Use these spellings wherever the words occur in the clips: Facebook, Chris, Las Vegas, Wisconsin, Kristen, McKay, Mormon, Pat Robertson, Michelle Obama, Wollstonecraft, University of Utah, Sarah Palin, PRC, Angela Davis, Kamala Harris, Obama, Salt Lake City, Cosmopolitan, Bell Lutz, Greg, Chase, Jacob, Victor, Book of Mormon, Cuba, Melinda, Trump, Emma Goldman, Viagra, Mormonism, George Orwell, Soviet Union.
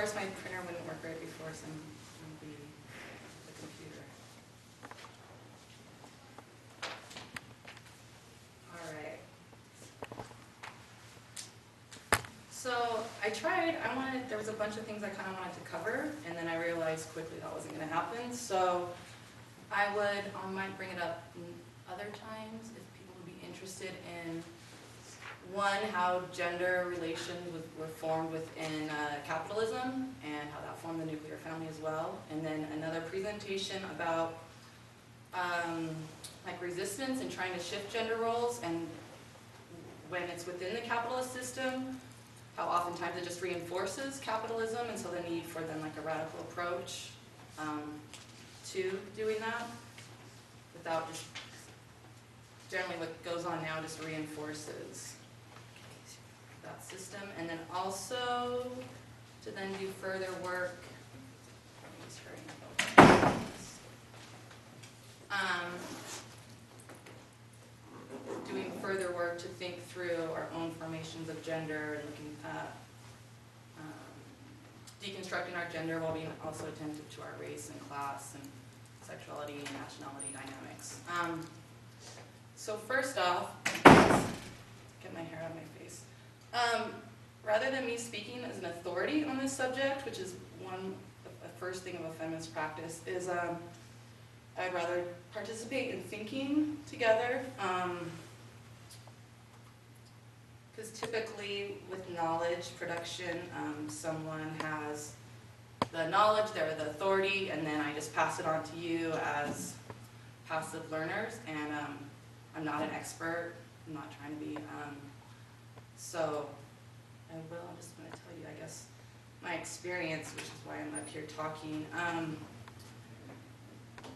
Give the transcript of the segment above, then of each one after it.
course, my printer wouldn't work right before some of the computer. All right. So I tried. There was a bunch of things I kind of wanted to cover, and then I realized quickly that wasn't going to happen. So I would, I might bring it up other times if people would be interested in. One, how gender relations were formed within capitalism and how that formed the nuclear family as well. And then another presentation about like resistance and trying to shift gender roles, and when it's within the capitalist system, how oftentimes it just reinforces capitalism, and so the need for then like a radical approach to doing that without just generally what goes on now just reinforces that system. And then also to then do further work doing further work to think through our own formations of gender and looking at deconstructing our gender while being also attentive to our race and class and sexuality and nationality dynamics. So first off, get my hair out of my face. Rather than me speaking as an authority on this subject, which is one the first thing of a feminist practice, is I'd rather participate in thinking together, because typically with knowledge production, someone has the knowledge, they're the authority, and then I just pass it on to you as passive learners. And I'm not an expert. I'm not trying to be. So I will, I'm just going to tell you, I guess, my experience, which is why I'm up here talking.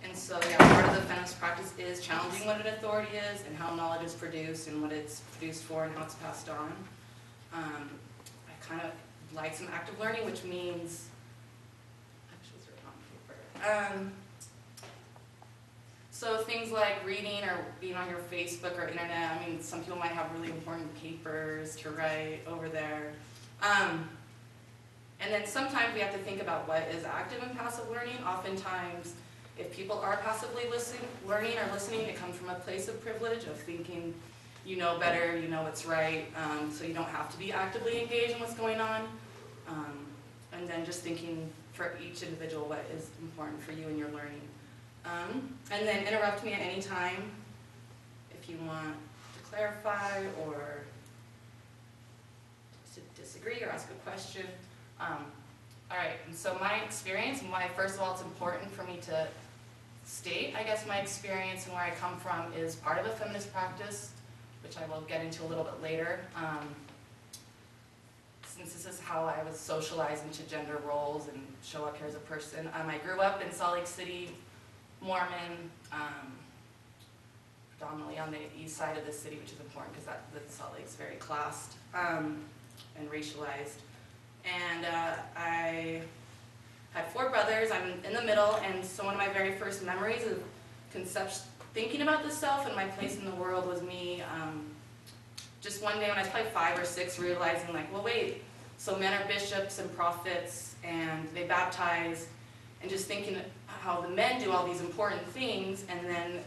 And so, yeah, part of the feminist practice is challenging what an authority is and how knowledge is produced and what it's produced for and how it's passed on. I kind of like some active learning, which means, actually, it's written on paper. So things like reading or being on your Facebook or internet, I mean, some people might have really important papers to write over there. And then sometimes we have to think about what is active and passive learning. Oftentimes, if people are passively learning, it comes from a place of privilege, of thinking you know better, you know what's right, so you don't have to be actively engaged in what's going on. And then just thinking for each individual what is important for you in your learning. And then interrupt me at any time if you want to clarify or to disagree or ask a question. All right, and so my experience and why, first of all, it's important for me to state, I guess, my experience and where I come from is part of a feminist practice, which I will get into a little bit later, since this is how I was socialized into gender roles and show up here as a person. I grew up in Salt Lake City, Mormon, predominantly on the east side of the city, which is important because that Salt Lake's very classed and racialized. And I had 4 brothers. I'm in the middle, and so one of my very first memories of thinking about the self and my place in the world was me just one day when I was probably 5 or 6 realizing, like, well, wait, so men are bishops and prophets, and they baptize, and just thinking how the men do all these important things, and then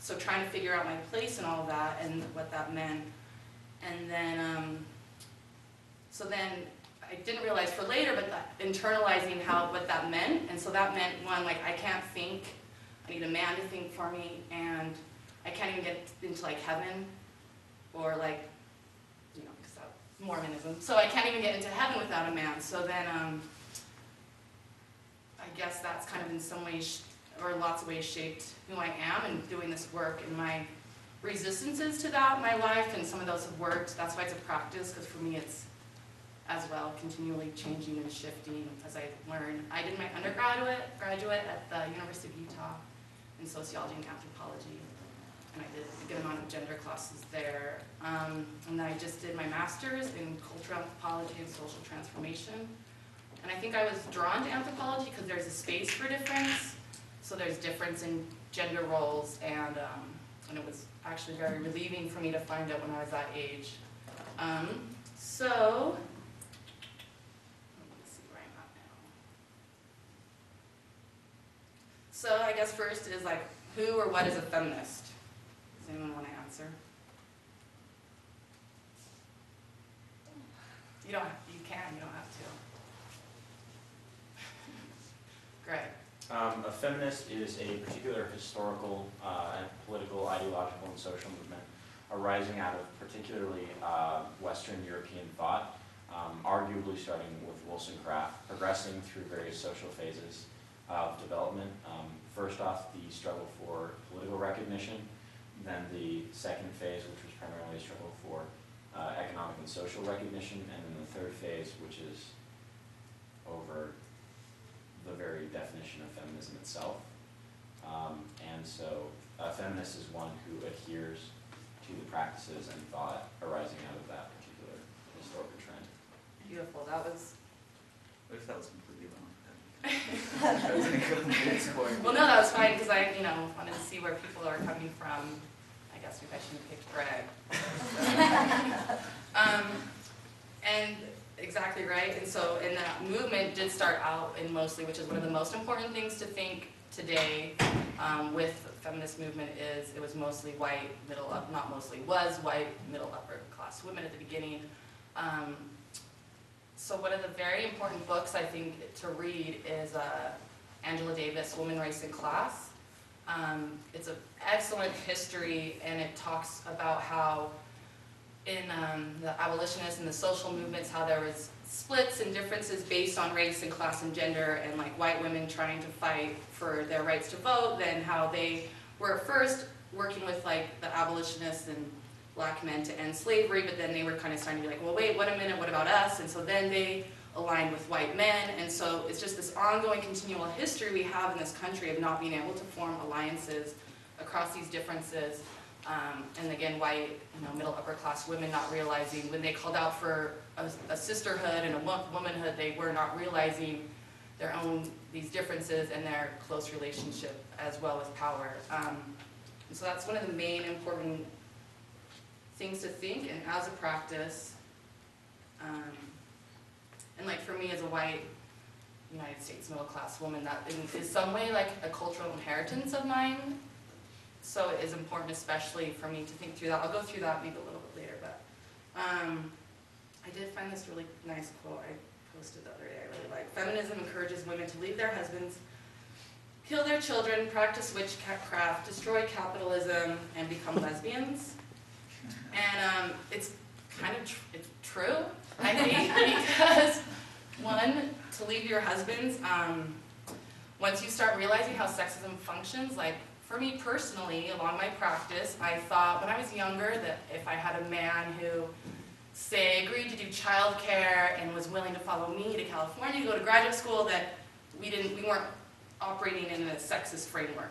so trying to figure out my place in all of that and what that meant. And then, so then I didn't realize for later, but that internalizing what that meant. And so that meant, one, like, I can't think, I need a man to think for me, and I can't even get into, like, heaven, or, like, you know, because that's Mormonism. So I can't even get into heaven without a man. So then, I guess that's kind of in some ways, or lots of ways, shaped who I am and doing this work and my resistances to that in my life, and some of those have worked. That's why it's a practice, because for me it's, as well, continually changing and shifting as I learn. I did my graduate at the University of Utah in sociology and anthropology, and I did a good amount of gender classes there. And then I just did my master's in cultural anthropology and social transformation. And I think I was drawn to anthropology because there's a space for difference. So there's difference in gender roles, and it was actually very relieving for me to find out when I was that age. So, let me see where I'm at So I guess first is like, who or what is a feminist? Does anyone want to answer? You don't have, you can, you don't have to. Greg. A feminist is a particular historical and political, ideological, and social movement arising out of particularly Western European thought, arguably starting with Wollstonecraft, progressing through various social phases of development. First off, the struggle for political recognition, then the second phase, which was primarily a struggle for economic and social recognition, and then the third phase, which is over the very definition of feminism itself. And so a feminist is one who adheres to the practices and thought arising out of that particular historical trend. Beautiful. That was... What if that was completely wrong? Well, no, that was fine, because I, you know, wanted to see where people are coming from. I guess maybe I shouldn't pick Greg. And exactly right. And so, and that movement did start out in mostly, which is one of the most important things to think today with the feminist movement is it was mostly white middle up, not mostly was white middle upper class women at the beginning. So one of the very important books, I think, to read is Angela Davis, Woman, Race, and Class. It's an excellent history, and it talks about how in the abolitionists and the social movements, how there was splits and differences based on race and class and gender, and like white women trying to fight for their rights to vote, then how they were at first working with like the abolitionists and black men to end slavery, but then they were kind of starting to be like, well, wait, what a minute, what about us? And so then they aligned with white men, and so it's just this ongoing continual history we have in this country of not being able to form alliances across these differences, and again, white, you know, middle upper class women not realizing when they called out for a sisterhood and a womanhood, they were not realizing their own, these differences and their close relationship as well as power. And so that's one of the main important things to think, and as a practice, and like for me as a white United States middle class woman, that is some way like a cultural inheritance of mine, so it is important especially for me to think through that. I'll go through that maybe a little bit later, but I did find this really nice quote I posted the other day I really like. Feminism encourages women to leave their husbands, kill their children, practice witchcraft, destroy capitalism, and become lesbians. And it's kind of it's true, I think, because one, to leave your husbands, once you start realizing how sexism functions, like for me personally, along my practice, I thought when I was younger that if I had a man who, say, agreed to do childcare and was willing to follow me to California to go to graduate school, that we weren't operating in a sexist framework.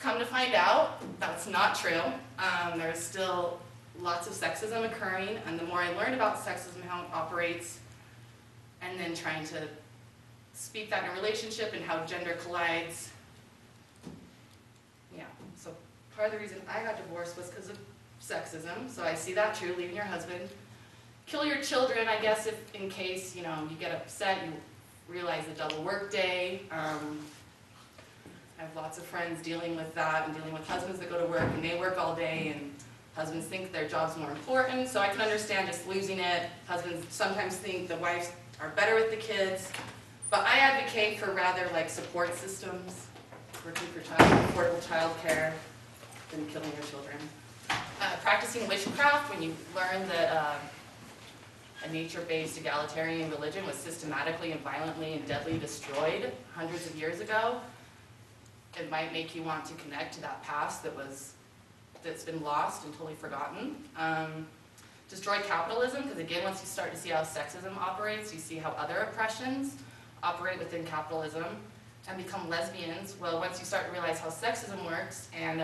Come to find out, that's not true. There's still lots of sexism occurring, and the more I learned about sexism, how it operates, and then trying to speak that in a relationship and how gender collides. Yeah, so part of the reason I got divorced was because of sexism, so I see that true, leaving your husband. Kill your children, I guess, if in case, you know, you get upset, you realize the double work day. I have lots of friends dealing with that and dealing with husbands that go to work and they work all day and husbands think their job's more important, so I can understand just losing it. Husbands sometimes think the wives are better with the kids, but I advocate for rather like support systems, working for affordable child care than killing your children. Practicing witchcraft, when you learn that a nature-based egalitarian religion was systematically and violently and deadly destroyed hundreds of years ago, it might make you want to connect to that past that's been lost and totally forgotten. Destroy capitalism, because again, once you start to see how sexism operates, you see how other oppressions operate within capitalism. And become lesbians, well, once you start to realize how sexism works and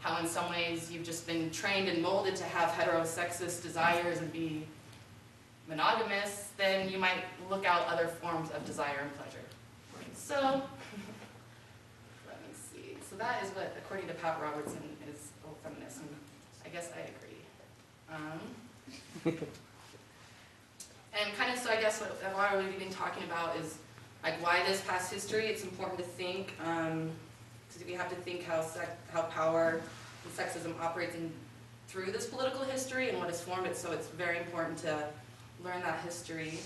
how in some ways you've just been trained and molded to have heterosexist desires and be monogamous, then you might look out other forms of desire and pleasure. So. So that is what, according to Pat Robertson, is feminism. I guess I agree. And kind of, so I guess what we've been talking about is like why this past history, it's important to think, because we have to think how power and sexism operates in, through this political history and what has formed it, so it's very important to learn that history.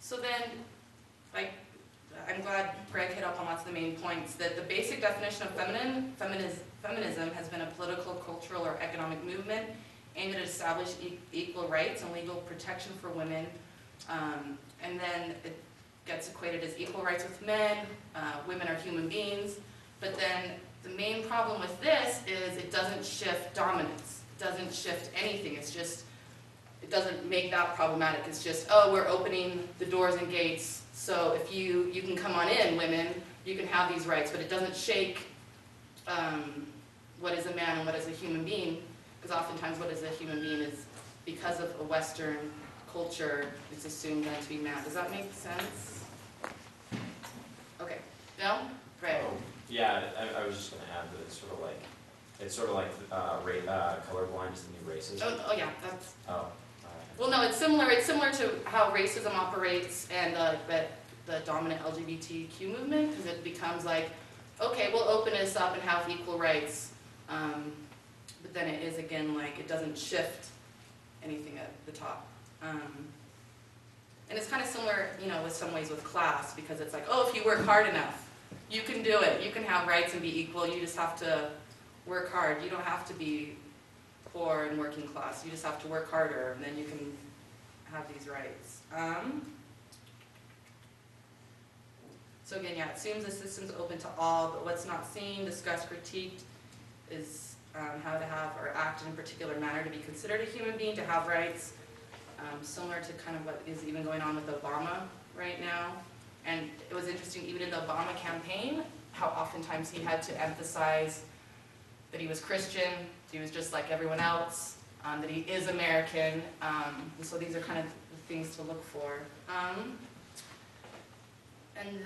So then, like, I'm glad Greg hit up on lots of the main points, that the basic definition of feminism has been a political, cultural, or economic movement aimed at establishing equal rights and legal protection for women. And then it gets equated as equal rights with men, women are human beings. But then the main problem with this is it doesn't shift dominance. It doesn't shift anything. It's just, it doesn't make that problematic. It's just, oh, we're opening the doors and gates, so if you can come on in, women, you can have these rights, but it doesn't shake what is a man and what is a human being, because oftentimes what is a human being is, because of a Western culture, it's assumed then to be man. Does that make sense? Okay. No? Right. Oh, yeah, I was just going to add that it's sort of like, colorblind is the new racism. Oh yeah, that's... Oh. Well, no, it's similar to how racism operates and the dominant LGBTQ movement, because it becomes like, okay, we'll open this up and have equal rights, but then it is again like it doesn't shift anything at the top, and it's kind of similar, you know, with some ways with class, because it's like, oh, if you work hard enough, you can do it, you can have rights and be equal. You just have to work hard. You don't have to be poor and working class. You just have to work harder, and then you can have these rights. So again, yeah, it assumes the system's open to all, but what's not seen, discussed, critiqued is how to have or act in a particular manner to be considered a human being, to have rights, similar to kind of what is even going on with Obama right now. And it was interesting, even in the Obama campaign, how oftentimes he had to emphasize that he was Christian, he was just like everyone else, that he is American, and so these are kind of the things to look for. And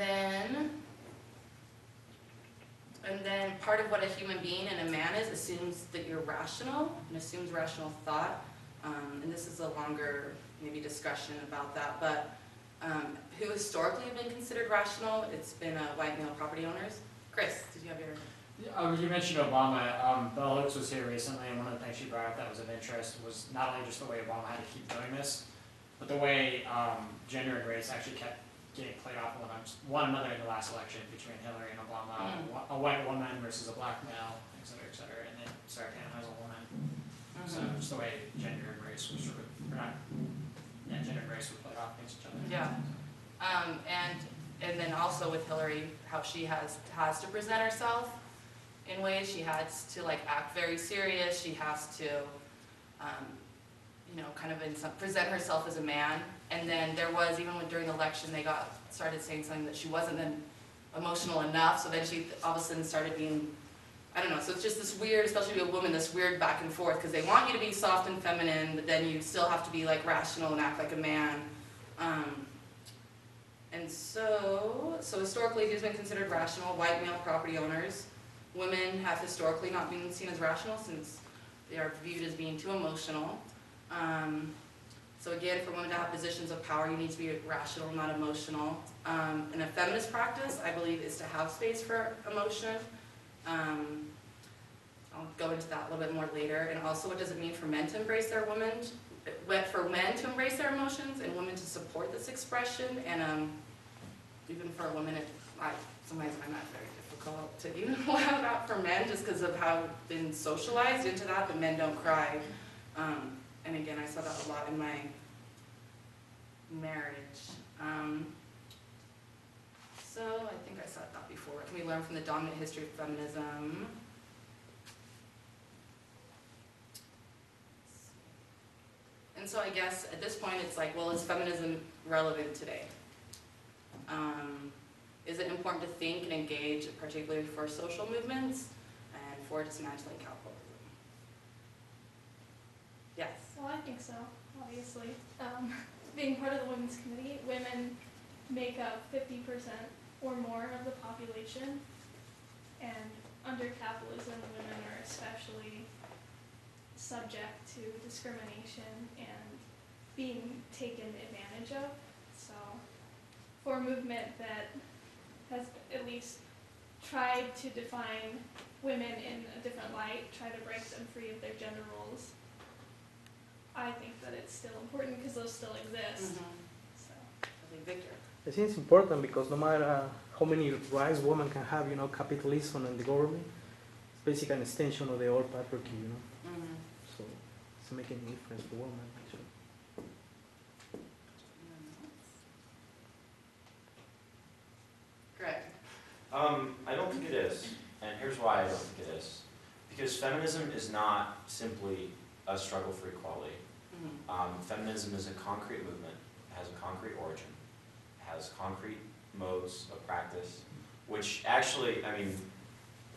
then part of what a human being and a man is assumes that you're rational, and assumes rational thought, and this is a longer maybe discussion about that, but who historically have been considered rational, it's been white male property owners. Chris, did you have your... You mentioned Obama. Bell Lutz was here recently, and one of the things she brought up that was of interest was not only just the way Obama had to keep doing this, but the way gender and race actually kept getting played off one another in the last election between Hillary and Obama, mm-hmm. A white woman versus a black male, et cetera, and then Sarah Palin was a woman. Mm-hmm. So just the way gender and race were sort of, gender and race were played off against each other. Yeah, and then also with Hillary, how she has to present herself. In ways, she has to like act very serious. She has to, you know, kind of present herself as a man. And then there was even when during the election they started saying something that she wasn't then emotional enough. So then she all of a sudden started being, I don't know. So it's just this weird, especially to a woman, this weird back and forth, because they want you to be soft and feminine, but then you still have to be like rational and act like a man. And so historically, who's been considered rational? White male property owners. Women have historically not been seen as rational since they are viewed as being too emotional. So again, for women to have positions of power, you need to be rational, not emotional. And a feminist practice, I believe, is to have space for emotion. I'll go into that a little bit more later. And also, what does it mean for men to embrace their women? For men to embrace their emotions and women to support this expression. And even for a woman, sometimes I'm not very to even allow that for men, just because of how I've been socialized into that, but men don't cry. And again, I saw that a lot in my marriage. So I think I said that before. What can we learn from the dominant history of feminism? And so I guess at this point it's like, well, is feminism relevant today? Is it important to think and engage, particularly for social movements and for dismantling capitalism? Yes? Well, I think so, obviously. Being part of the Women's Committee, women make up 50% or more of the population. And under capitalism, women are especially subject to discrimination and being taken advantage of. So for a movement that has at least tried to define women in a different light, try to break them free of their gender roles, I think that it's still important because those still exist. Mm-hmm. So. I think Victor. I think it's important because no matter how many rights women can have, you know, capitalism and the government, it's basically an extension of the old patriarchy, you know. Mm-hmm. So it's making a difference for women, actually. Greg. I don't think it is, and here's why I don't think it is. Because feminism is not simply a struggle for equality. Mm-hmm. Feminism is a concrete movement, it has a concrete origin, it has concrete modes of practice, which actually, I mean,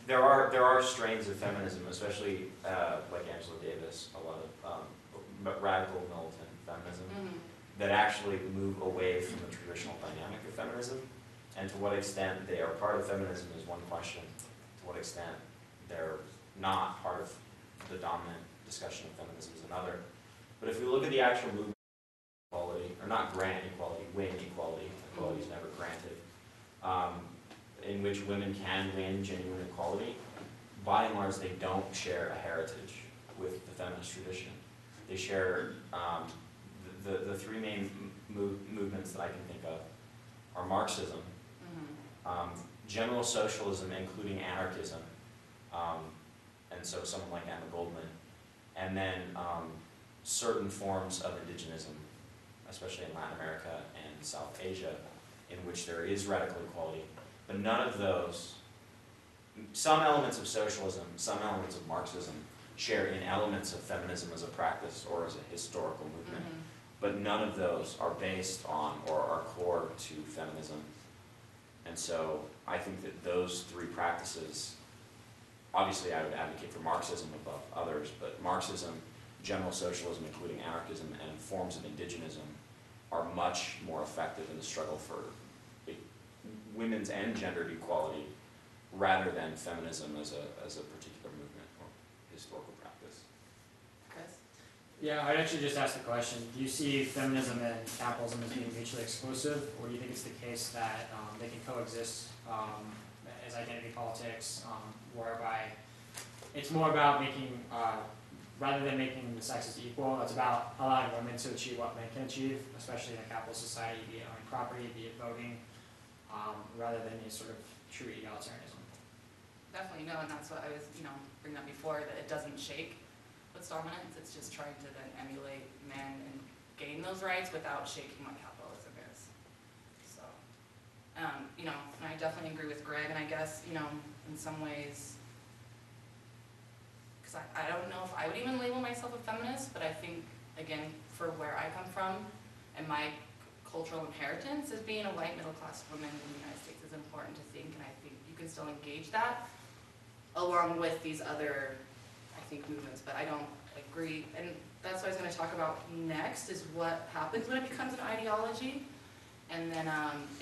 there are strains of feminism, especially like Angela Davis, a lot of radical militant feminism, mm-hmm. that actually move away from the traditional dynamic of feminism. And to what extent they are part of feminism is one question. To what extent they're not part of the dominant discussion of feminism is another. But if we look at the actual movement of equality, or not grant equality, win equality, equality is never granted, in which women can win genuine equality, by and large they don't share a heritage with the feminist tradition. They share the three main movements that I can think of are Marxism, general socialism, including anarchism, and so someone like Emma Goldman, and then certain forms of indigenism, especially in Latin America and South Asia, in which there is radical equality. But none of those, some elements of socialism, some elements of Marxism, share in elements of feminism as a practice or as a historical movement, mm-hmm. but none of those are based on or are core to feminism. And so I think that those three practices, obviously I would advocate for Marxism above others, but Marxism, general socialism, including anarchism, and forms of indigenism are much more effective in the struggle for women's and gendered equality rather than feminism as a particular movement or historical practice. Chris? Yeah, I'd actually just ask the question, do you see feminism and capitalism as being mutually exclusive, or do you think it's the case that they can coexist as identity politics, whereby it's more about making, rather than making the sexes equal, it's about allowing women to achieve what men can achieve, especially in a capitalist society, be it owning property, be it voting, rather than a sort of true egalitarianism? Definitely no, and that's what I was, you know, bringing up before, that it doesn't shake what's dominant, it's just trying to then emulate men and gain those rights without shaking what capitalism is. So, you know, and I definitely agree with Greg, and I guess, you know, in some ways, because I don't know if I would even label myself a feminist, but I think, again, for where I come from and my cultural inheritance as being a white middle-class woman in the United States is important to think, and I think you can still engage that along with these other movements, but I don't agree, and that's what I was going to talk about next, is what happens when it becomes an ideology, and then,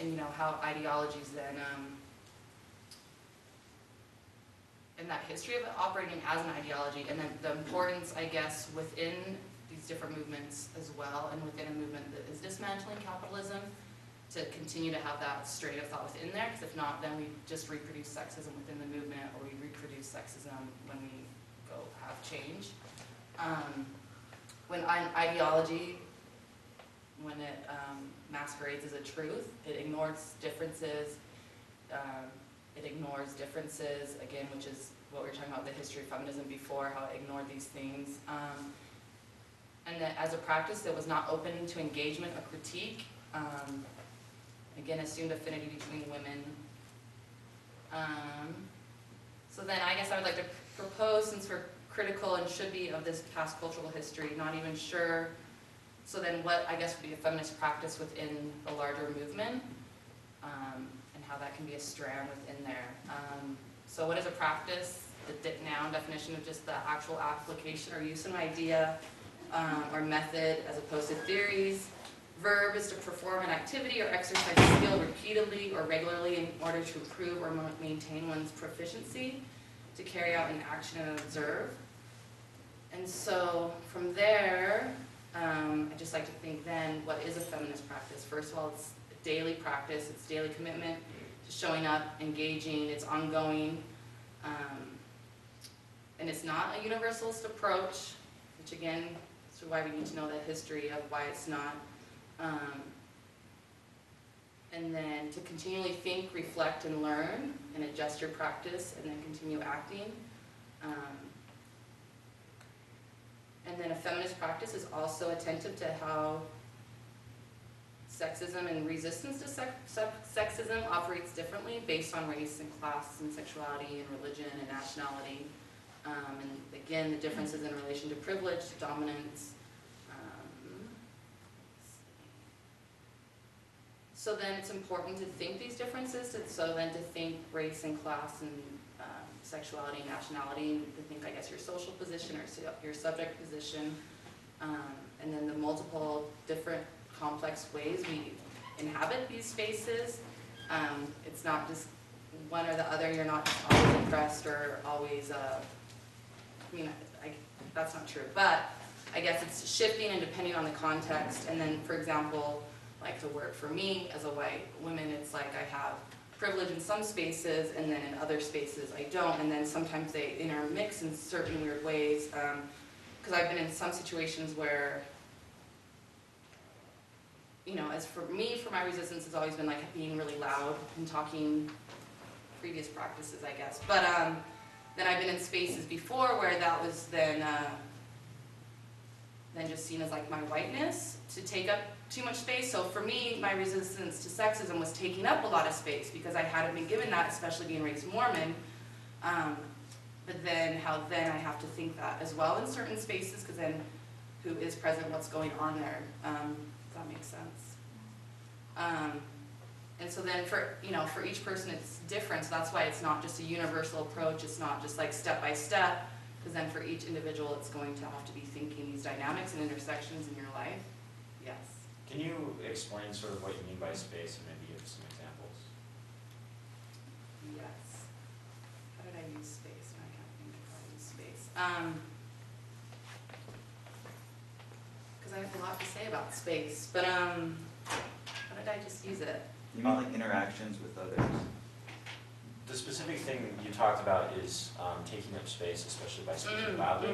and you know, how ideologies then, and that history of it operating as an ideology, and then the importance, I guess, within these different movements as well, and within a movement that is dismantling capitalism, to continue to have that strain of thought within there, because if not, then we just reproduce sexism within the movement, or we reproduce sexism when we have change. When an ideology, when it masquerades as a truth, it ignores differences. It ignores differences, again, which is what we were talking about the history of feminism before, how it ignored these things. And that as a practice that was not open to engagement or critique, again, assumed affinity between women. So then I guess I would like to propose, since we're critical and should be of this past cultural history, not even sure, so then what I guess would be a feminist practice within the larger movement, and how that can be a strand within there. So what is a practice, the noun definition of just the actual application or use of an idea or method as opposed to theories. Verb is to perform an activity or exercise a skill repeatedly or regularly in order to improve or maintain one's proficiency, to carry out an action and observe. And so from there, I just like to think then, what is a feminist practice? First of all, it's a daily practice, it's daily commitment to showing up, engaging, it's ongoing. And it's not a universalist approach, which again, is why we need to know that history of why it's not. And then to continually think, reflect, and learn, and adjust your practice, and then continue acting. And then a feminist practice is also attentive to how sexism and resistance to sexism operates differently based on race and class and sexuality and religion and nationality. And again, the differences in relation to privilege, to dominance. So then it's important to think these differences, and so then to think race and class and sexuality and nationality, and to think, I guess, your social position or your subject position, and then the multiple different complex ways we inhabit these spaces. It's not just one or the other. You're not just always impressed or always, I mean, that's not true, but I guess it's shifting and depending on the context. And then, for example, like the work for me as a white woman, it's like I have privilege in some spaces and then in other spaces I don't, and then sometimes they intermix in certain weird ways, because I've been in some situations where, you know, as for me, for my resistance has always been like being really loud and talking, previous practices, I guess, but then I've been in spaces before where that was then just seen as like my whiteness to take up too much space. So for me, my resistance to sexism was taking up a lot of space because I hadn't been given that, especially being raised Mormon. But then how then I have to think that as well in certain spaces, because then who is present, what's going on there, if that makes sense. And so then for, you know, for each person it's different, so that's why it's not just a universal approach, it's not just like step by step, because then for each individual it's going to have to be thinking these dynamics and intersections in your life. Yes. Can you explain sort of what you mean by space and maybe give some examples? Yes. How did I use space? I can't think of how I use space. Because I have a lot to say about space, but how did I just use it? You mean like interactions with others? The specific thing you talked about is taking up space, especially by speaking loudly,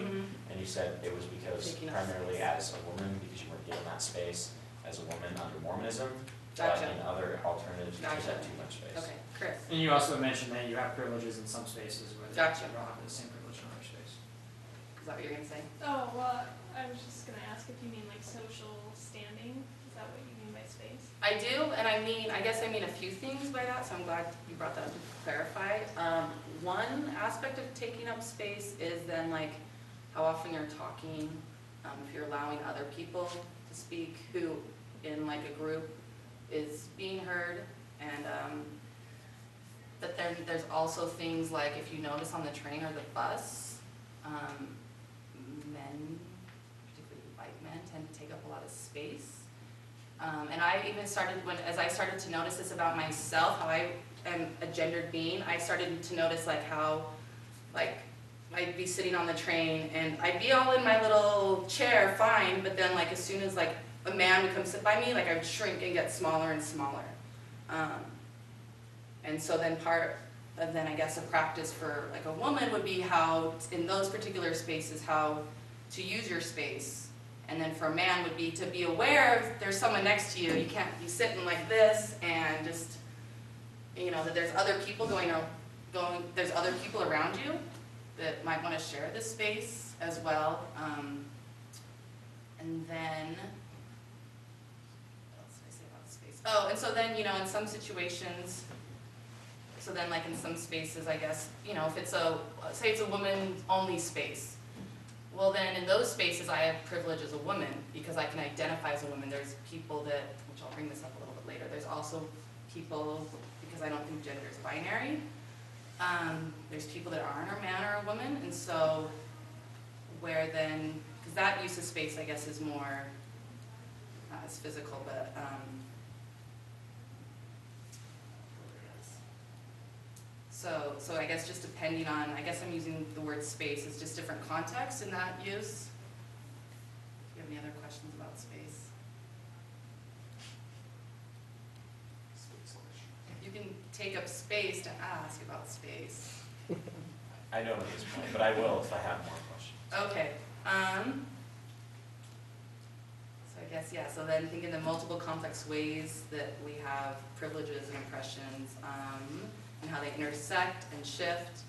and you said it was because primarily as a woman, because you weren't given that space as a woman under Mormonism, but in other alternatives you just have too much space. Okay, Chris. And you also mentioned that you have privileges in some spaces where you don't have the same privilege in other space. Is that what you're going to say? Oh, well, I was just going to ask if you mean like social standing. Is that what you mean by space? I do, and I mean, I guess I mean a few things by that, so I'm glad you brought that up. Clarify. One aspect of taking up space is then like how often you're talking, if you're allowing other people to speak who in like a group is being heard, and but then there's also things like if you notice on the train or the bus, men, particularly white men, tend to take up a lot of space. And I even started, as I started to notice this about myself, how I am a gendered being, I started to notice like how, like, I'd be sitting on the train and I'd be all in my little chair, fine, but then like as soon as like a man would come sit by me, like I would shrink and get smaller and smaller. And so then part of then I guess a practice for like a woman would be how in those particular spaces how to use your space. And then for a man would be to be aware if there's someone next to you, you can't be sitting like this and just, you know, that there's other people there's other people around you that might want to share this space as well. And then, what else did I say about space? Oh, and so then, you know, in some situations, so then like in some spaces, I guess, you know, if it's a, say it's a woman-only space, well then in those spaces I have privilege as a woman because I can identify as a woman. There's people that, which I'll bring this up a little bit later, there's also people, because I don't think gender is binary, there's people that aren't a man or a woman, and so where then, because that use of space I guess is more, not as physical, but so I guess just depending on, I guess I'm using the word space as just different contexts in that use. Do you have any other questions? questions about space. You can take up space to ask about space. I don't at this point, but I will if I have more questions. Okay. So I guess, yeah, so then thinking the multiple complex ways that we have privileges and oppressions, and how they intersect and shift,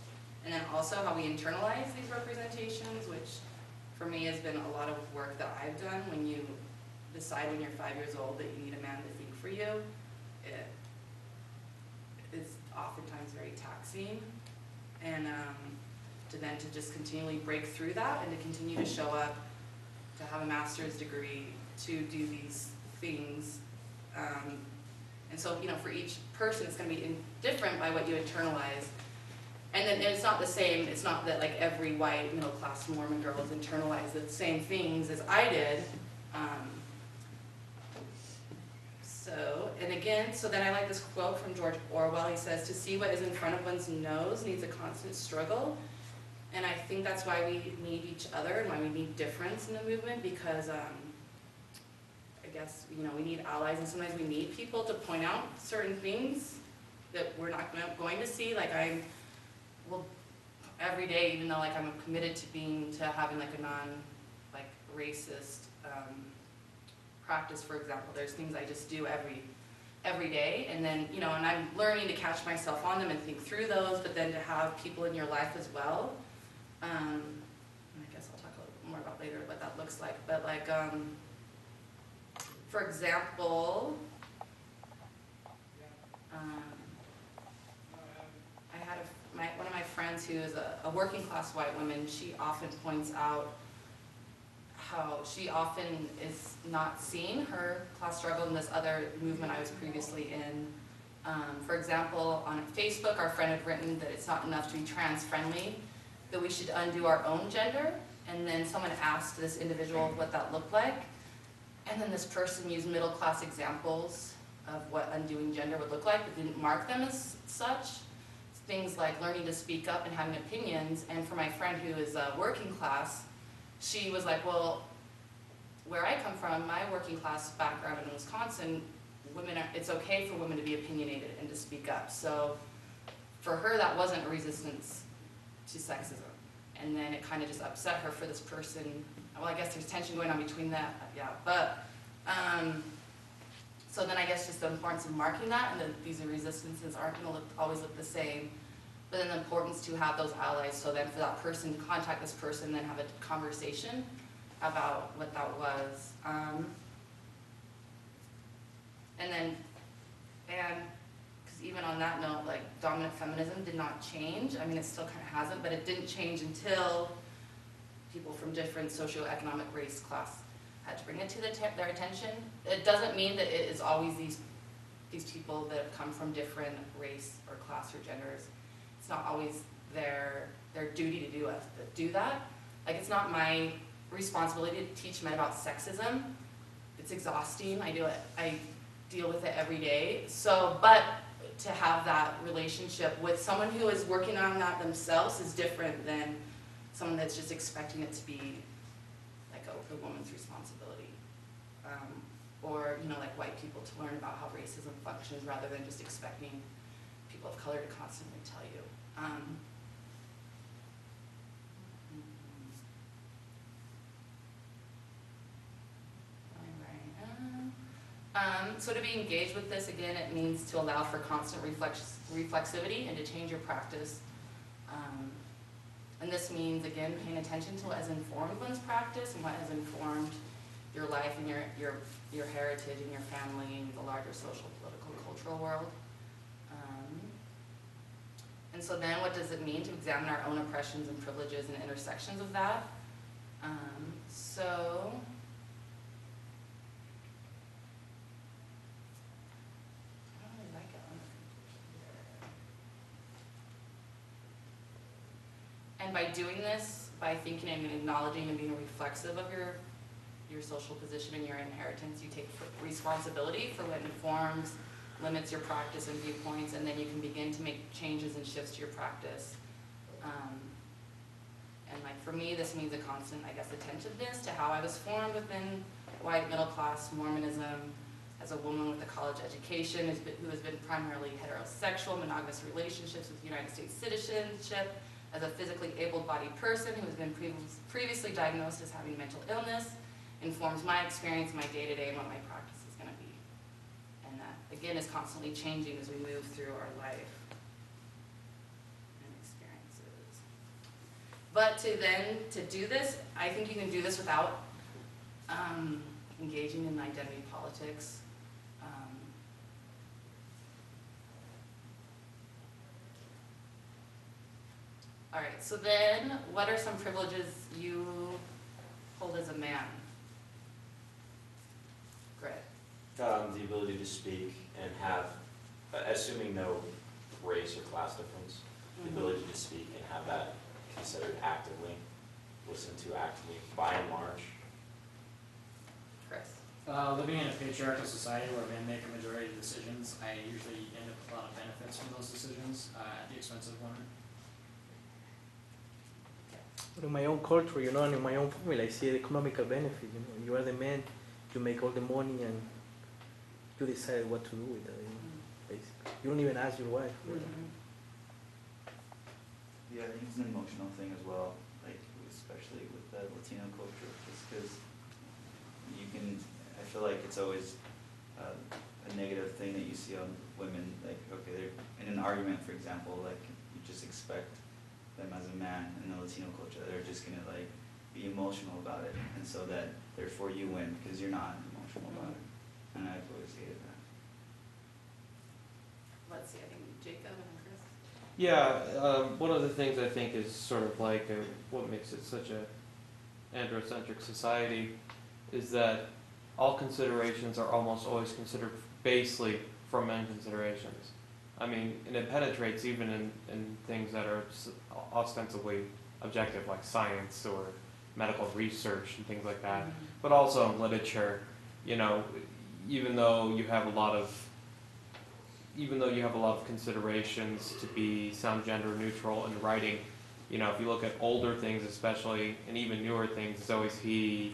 and then also how we internalize these representations, which for me has been a lot of work that I've done. When you decide when you're 5 years old that you need a man to think for you, it's oftentimes very taxing, and to just continually break through that and to continue to show up, to have a master's degree, to do these things, and so, you know, for each person it's going to be different by what you internalize. And then it's not the same, it's not that like every white middle class Mormon girl has internalized the same things as I did. And again, so then I like this quote from George Orwell. He says, "To see what is in front of one's nose needs a constant struggle." And I think that's why we need each other and why we need difference in the movement, because I guess, you know, we need allies, and sometimes we need people to point out certain things that we're not going to see. Like well, every day, even though like I'm committed to having like a non-racist practice, for example, there's things I just do every day, and then, you know, and I'm learning to catch myself on them and think through those, but then to have people in your life as well. And I guess I'll talk a little bit more about later what that looks like, but like, for example, I had one of my friends who is a working class white woman. She often points out how she often is not seeing her class struggle in this other movement I was previously in. For example, on Facebook, our friend had written that it's not enough to be trans-friendly, that we should undo our own gender, and then someone asked this individual what that looked like, and then this person used middle-class examples of what undoing gender would look like, but didn't mark them as such. Things like learning to speak up and having opinions, and for my friend who is working class, she was like, well, where I come from, my working class background in Wisconsin, it's okay for women to be opinionated and to speak up. So for her, that wasn't a resistance to sexism. And then it kind of just upset her for this person. Well, I guess there's tension going on between that, yeah. But, so then I guess just the importance of marking that, and that these resistances aren't going to always look the same. But then the importance to have those allies, so then for that person to contact this person, then have a conversation about what that was. Because even on that note, like, dominant feminism did not change. I mean, it still kind of hasn't, but it didn't change until people from different socioeconomic race class had to bring it to their attention. It doesn't mean that it is always these people that have come from different race or class or genders. It's not always their duty to do that. Like, it's not my responsibility to teach men about sexism. It's exhausting. I deal with it every day. So, but to have that relationship with someone who is working on that themselves is different than someone that's just expecting it to be like a woman's responsibility, or, you know, like white people to learn about how racism functions rather than just expecting people of color to constantly tell you. So to be engaged with this, again, it means to allow for constant reflexivity and to change your practice. And this means, again, paying attention to what has informed one's practice and what has informed your life and your heritage and your family and the larger social, political, and cultural world. And so then what does it mean to examine our own oppressions and privileges and intersections of that? I don't really like it on the computer. And by doing this, by thinking and acknowledging and being reflexive of your social position and your inheritance, you take responsibility for what informs, limits your practice and viewpoints, and then you can begin to make changes and shifts to your practice. And like for me, this means a constant, I guess, attentiveness to how I was formed within white, middle-class Mormonism as a woman with a college education who has been primarily heterosexual, monogamous relationships with United States citizenship, as a physically able-bodied person who has been previously diagnosed as having mental illness, informs my experience, my day-to-day, and what my practice is going to be. And that, again, is constantly changing as we move through our life and experiences. But to do this, I think you can do this without engaging in identity politics. All right, so then what are some privileges you hold as a man? Greg. The ability to speak and have, assuming no race or class difference, the ability to speak and have that considered actively, listened to actively, by and large. Chris. Living in a patriarchal society where men make a majority of decisions, I usually end up with a lot of benefits from those decisions at the expense of women. In my own culture, you know, and in my own family, I see the economical benefit. You know, you are the man, you make all the money, and you decide what to do with it. You know, basically, you don't even ask your wife. Really. Yeah, I think it's an emotional thing as well, like especially with the Latino culture, just because you can. I feel like it's always a negative thing that you see on women. Like, okay, they're in an argument, for example, like you just expect them as a man in the Latino culture, they're just gonna like be emotional about it, and so that therefore you win because you're not emotional about it. And I've always hated that. Let's see, I think Jacob and Chris. Yeah, one of the things I think is sort of like what makes it such a androcentric society is that all considerations are almost always considered basely from men considerations. I mean, and it penetrates even in things that are ostensibly objective, like science or medical research and things like that, but also in literature. You know, even though you have a lot of considerations to be sound gender neutral in writing, you know, if you look at older things especially, and even newer things, it's always he,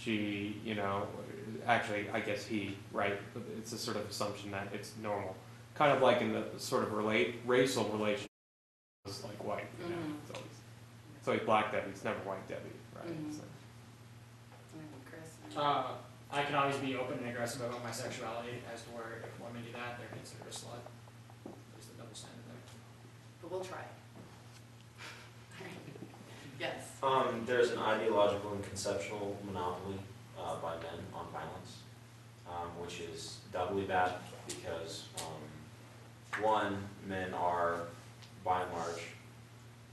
she, you know, actually, I guess he, right? It's a sort of assumption that it's normal. Kind of like in the sort of racial relationship, it's like white, you know, it's always black Debbie, it's never white Debbie, right? So. Chris? I can always be open and aggressive about my sexuality, as to where if women do that, they're considered a slut. There's the double standard there. But we'll try. Yes? There's an ideological and conceptual monopoly by men on violence, which is doubly bad because one, men are, by and large,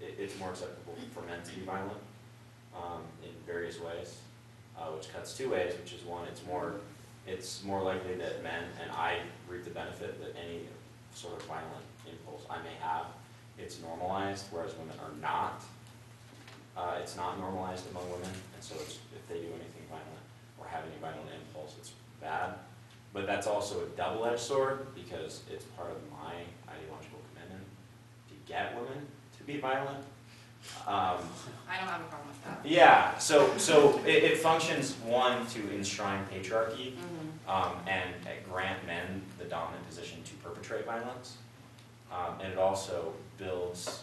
it's more acceptable for men to be violent in various ways, which cuts two ways, which is one, it's more likely that men, and I reap the benefit that any sort of violent impulse I may have, it's normalized, whereas women are not. It's not normalized among women, and so it's, if they do anything violent or have any violent impulse, it's bad. But that's also a double-edged sword because it's part of my ideological commitment to get women to be violent. I don't have a problem with that. Yeah, so it functions, one, to enshrine patriarchy and grant men the dominant position to perpetrate violence. And it also builds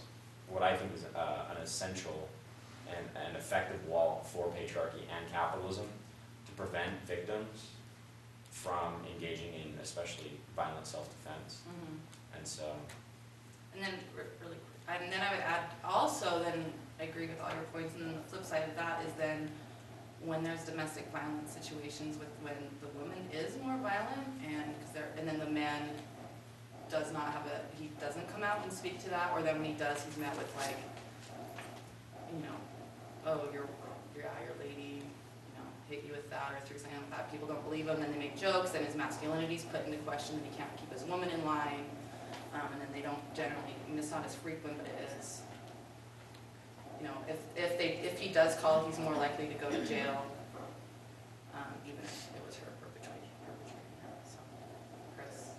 what I think is an essential and an effective wall for patriarchy and capitalism to prevent victims from engaging in especially violent self-defense, and so. And then really, and then I would add also. Then I agree with all your points. And then the flip side of that is then when there's domestic violence situations with when the woman is more violent, and then the man does not have he doesn't come out and speak to that, or then when he does, he's met with like, you know, oh, your lady hit you with that or threw something like that. People don't believe him, then they make jokes, then his masculinity is put into question, and he can't keep his woman in line, and then they don't generally, I mean, it's not as frequent, but it is, you know, if he does call, he's more likely to go to jail, even if it was her perpetrating her. So, Chris?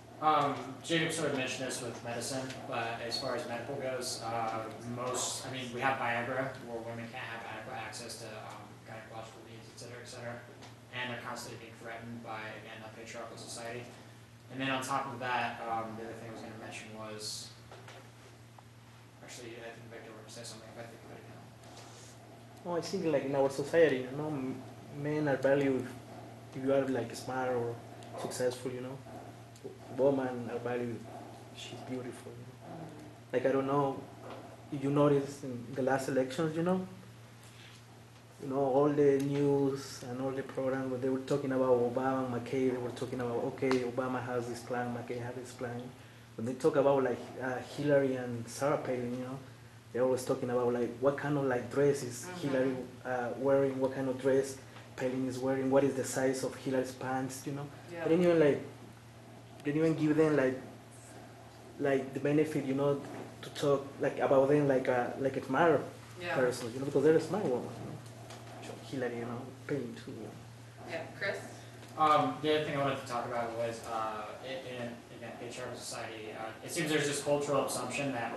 Jacob sort of mentioned this with medicine, but as far as medical goes, we have Viagra, where women can't have adequate access to gynecological needs, etc., etc. and are constantly being threatened by, again, a patriarchal society. And then on top of that, the other thing I was going to mention was, actually, I think Victor was going to say something, but I think about it now. No, I think like in our society, you know, men are valued if you are like smart or successful, you know. Women are valued, she's beautiful. You know? Like, I don't know, you notice in the last elections, you know, all the news and all the programs where they were talking about Obama and McKay, they were talking about, okay, Obama has this plan, McKay has this plan. When they talk about like Hillary and Sarah Palin, you know, they're always talking about like what kind of like dress is Hillary wearing, what kind of dress Palin is wearing, what is the size of Hillary's pants, you know. Yeah. They didn't even like, they didn't even give them like the benefit, you know, to talk like about them like a smart person, you know, because they're a smart woman. Hillary, you know, Palin too. Yeah, Chris? The other thing I wanted to talk about was in that patriarchal society, it seems there's this cultural assumption that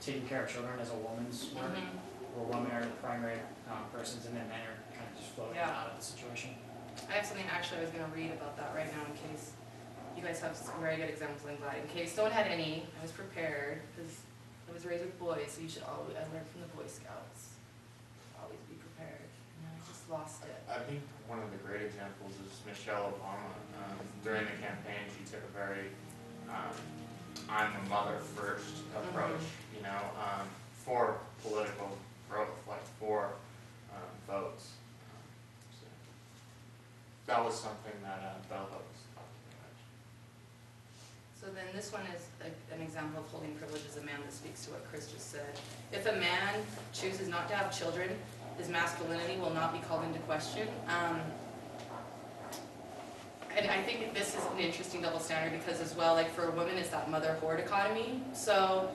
taking care of children is a woman's work, where women are the primary persons and then men are kind of just floating out of the situation. I have something actually I was going to read about that right now in case you guys have some very good examples. I'm glad. In case no one had any, I was prepared because I was raised with boys, so you should always, I learned from the Boy Scouts. Lost it. I think one of the great examples is Michelle Obama. During the campaign, she took a very "I'm the mother first" approach, you know, for political growth, like for votes. So that was something that Bell Lutz talked about. So then, this one is an example of holding privilege as a man that speaks to what Chris just said. If a man chooses not to have children, his masculinity will not be called into question. And I think this is an interesting double standard because as well, like for a woman, it's that mother-whore dichotomy. So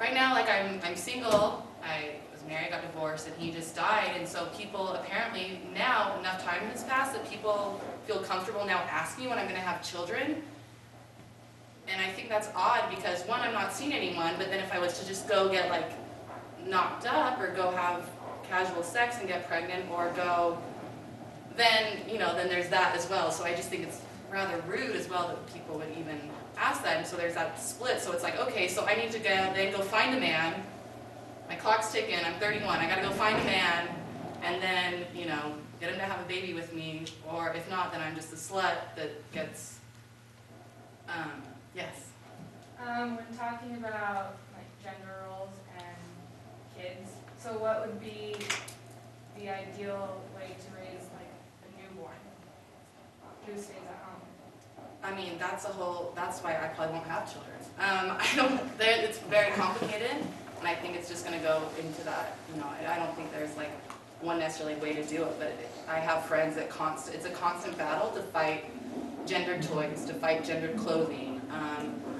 right now, like I'm single, I was married, got divorced, and he just died. And so people apparently now, enough time has passed that people feel comfortable now asking me when I'm gonna have children. And I think that's odd because one, I'm not seeing anyone, but then if I was to just go get like knocked up or go have casual sex and get pregnant or go, then, you know, then there's that as well. So I just think it's rather rude as well that people would even ask that. And so there's that split. So it's like, okay, so I need to go, then go find a man. My clock's ticking, I'm 31, I gotta go find a man and then, you know, get him to have a baby with me. Or if not, then I'm just a slut that gets, yes. When talking about like gender roles and kids, so what would be the ideal way to raise like a newborn who stays at home? I mean, that's a whole, that's why I probably won't have children. I don't, it's very complicated, and I think it's just going to go into that, you know, I don't think there's like one necessarily way to do it, but I have friends that it's a constant battle to fight gendered toys, to fight gendered clothing.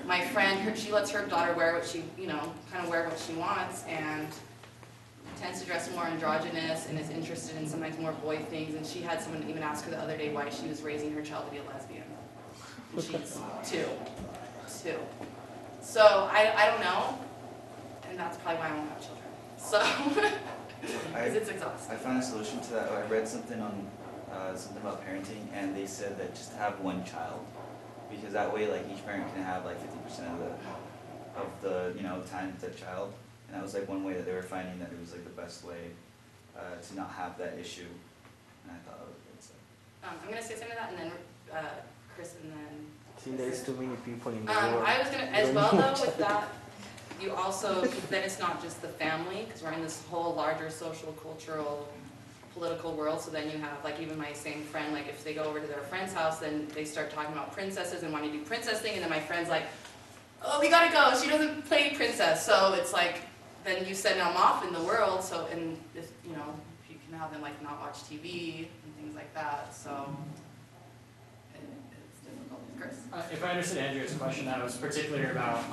My friend, she lets her daughter wear what she, you know, kind of wear what she wants, and tends to dress more androgynous and is interested in sometimes more boy things, and she had someone even ask her the other day why she was raising her child to be a lesbian. And she's two. So I don't know, and that's probably why I won't have children. So, because it's exhausting. I found a solution to that. I read something on something about parenting, and they said that just have one child, because that way like each parent can have like 50% of the you know time with their child. And that was like one way that they were finding that it was like the best way to not have that issue. And I thought that was good. So. I'm going to say something to that, and then Chris, and then. See, there's too many people in the world. I was going to, as well though, with that, you also, then it's not just the family, because we're in this whole larger social, cultural, political world. So then you have, like, even my same friend, like, if they go over to their friend's house, then they start talking about princesses and want to do princess thing, and then my friend's like, oh, we got to go. She doesn't play princess. So it's like, then you send them off in the world, so, and if, you know, if you can have them like not watch TV and things like that, so it's difficult. Chris? If I understood Andrea's question, that was particularly about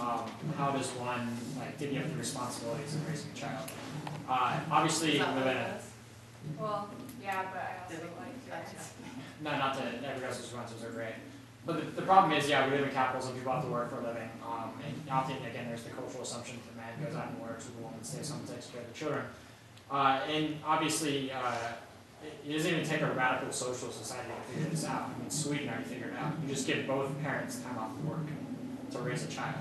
how does one like divvy up the responsibilities of raising a child. Obviously, well, yeah, but I also like that. No, not that every else's responsibilities are great. But the problem is, yeah, we live in capitalism, people have to work for a living, and often, again, there's the cultural assumption that the man goes out and works, the woman stays home and takes care of the children. And obviously, It doesn't even take a radical social society to figure this out. I mean, Sweden already figured it out. You just give both parents time off of work to raise a child,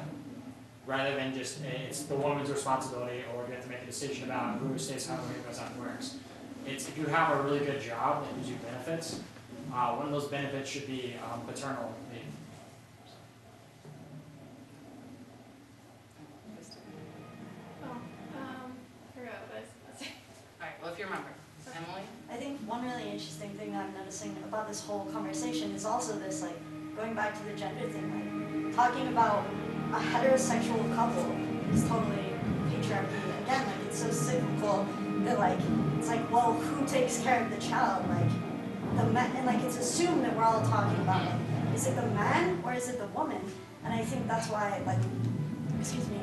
rather than just, it's the woman's responsibility, or you have to make a decision about who stays home and who goes out and works. It's, if you have a really good job that gives you benefits, one of those benefits should be paternal leave. One really interesting thing that I'm noticing about this whole conversation is also this, like, going back to the gender thing, like, talking about a heterosexual couple is totally patriarchy. Again, like, it's so cyclical that, like, it's like, well, who takes care of the child? Like, the men, and, like, it's assumed that we're all talking about, like, is it the man or is it the woman? And I think that's why, like, excuse me,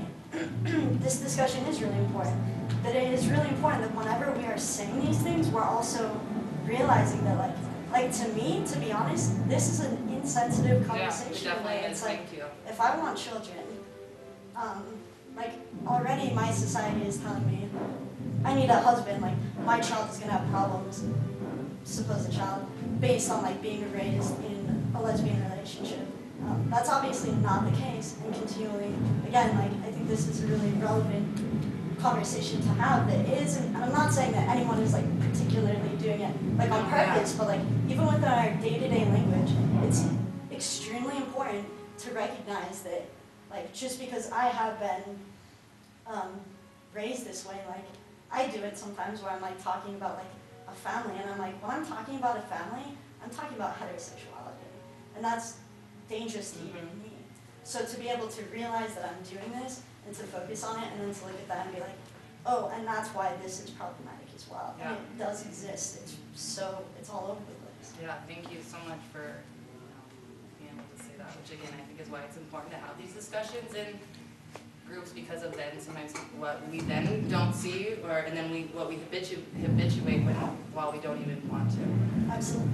this discussion is really important. That it is really important that whenever we are saying these things, we're also realizing that, like to me, to be honest, this is an insensitive conversation. Yeah, definitely is. It's like, if I want children, like, already my society is telling me, I need a husband, like, my child is going to have problems, supposed child, based on, like, being raised in a lesbian relationship. That's obviously not the case, and continually, again, like, I think this is a really relevant conversation to have that is, and I'm not saying that anyone is, like, particularly doing it, like, on purpose, but, like, even within our day-to-day language, it's extremely important to recognize that, like, just because I have been raised this way, like, I do it sometimes where I'm, like, talking about, like, a family, and I'm like, when I'm talking about a family, I'm talking about heterosexuality, and that's dangerous to even me. So to be able to realize that I'm doing this, and to focus on it, and then to look at that and be like, oh, and that's why this is problematic as well. Yeah. And it does exist. It's so, it's all over the place. Yeah, thank you so much for being able to say that, which again, I think is why it's important to have these discussions in groups, because of then sometimes what we then don't see, or and then we what we habituate when, while we don't even want to. Absolutely.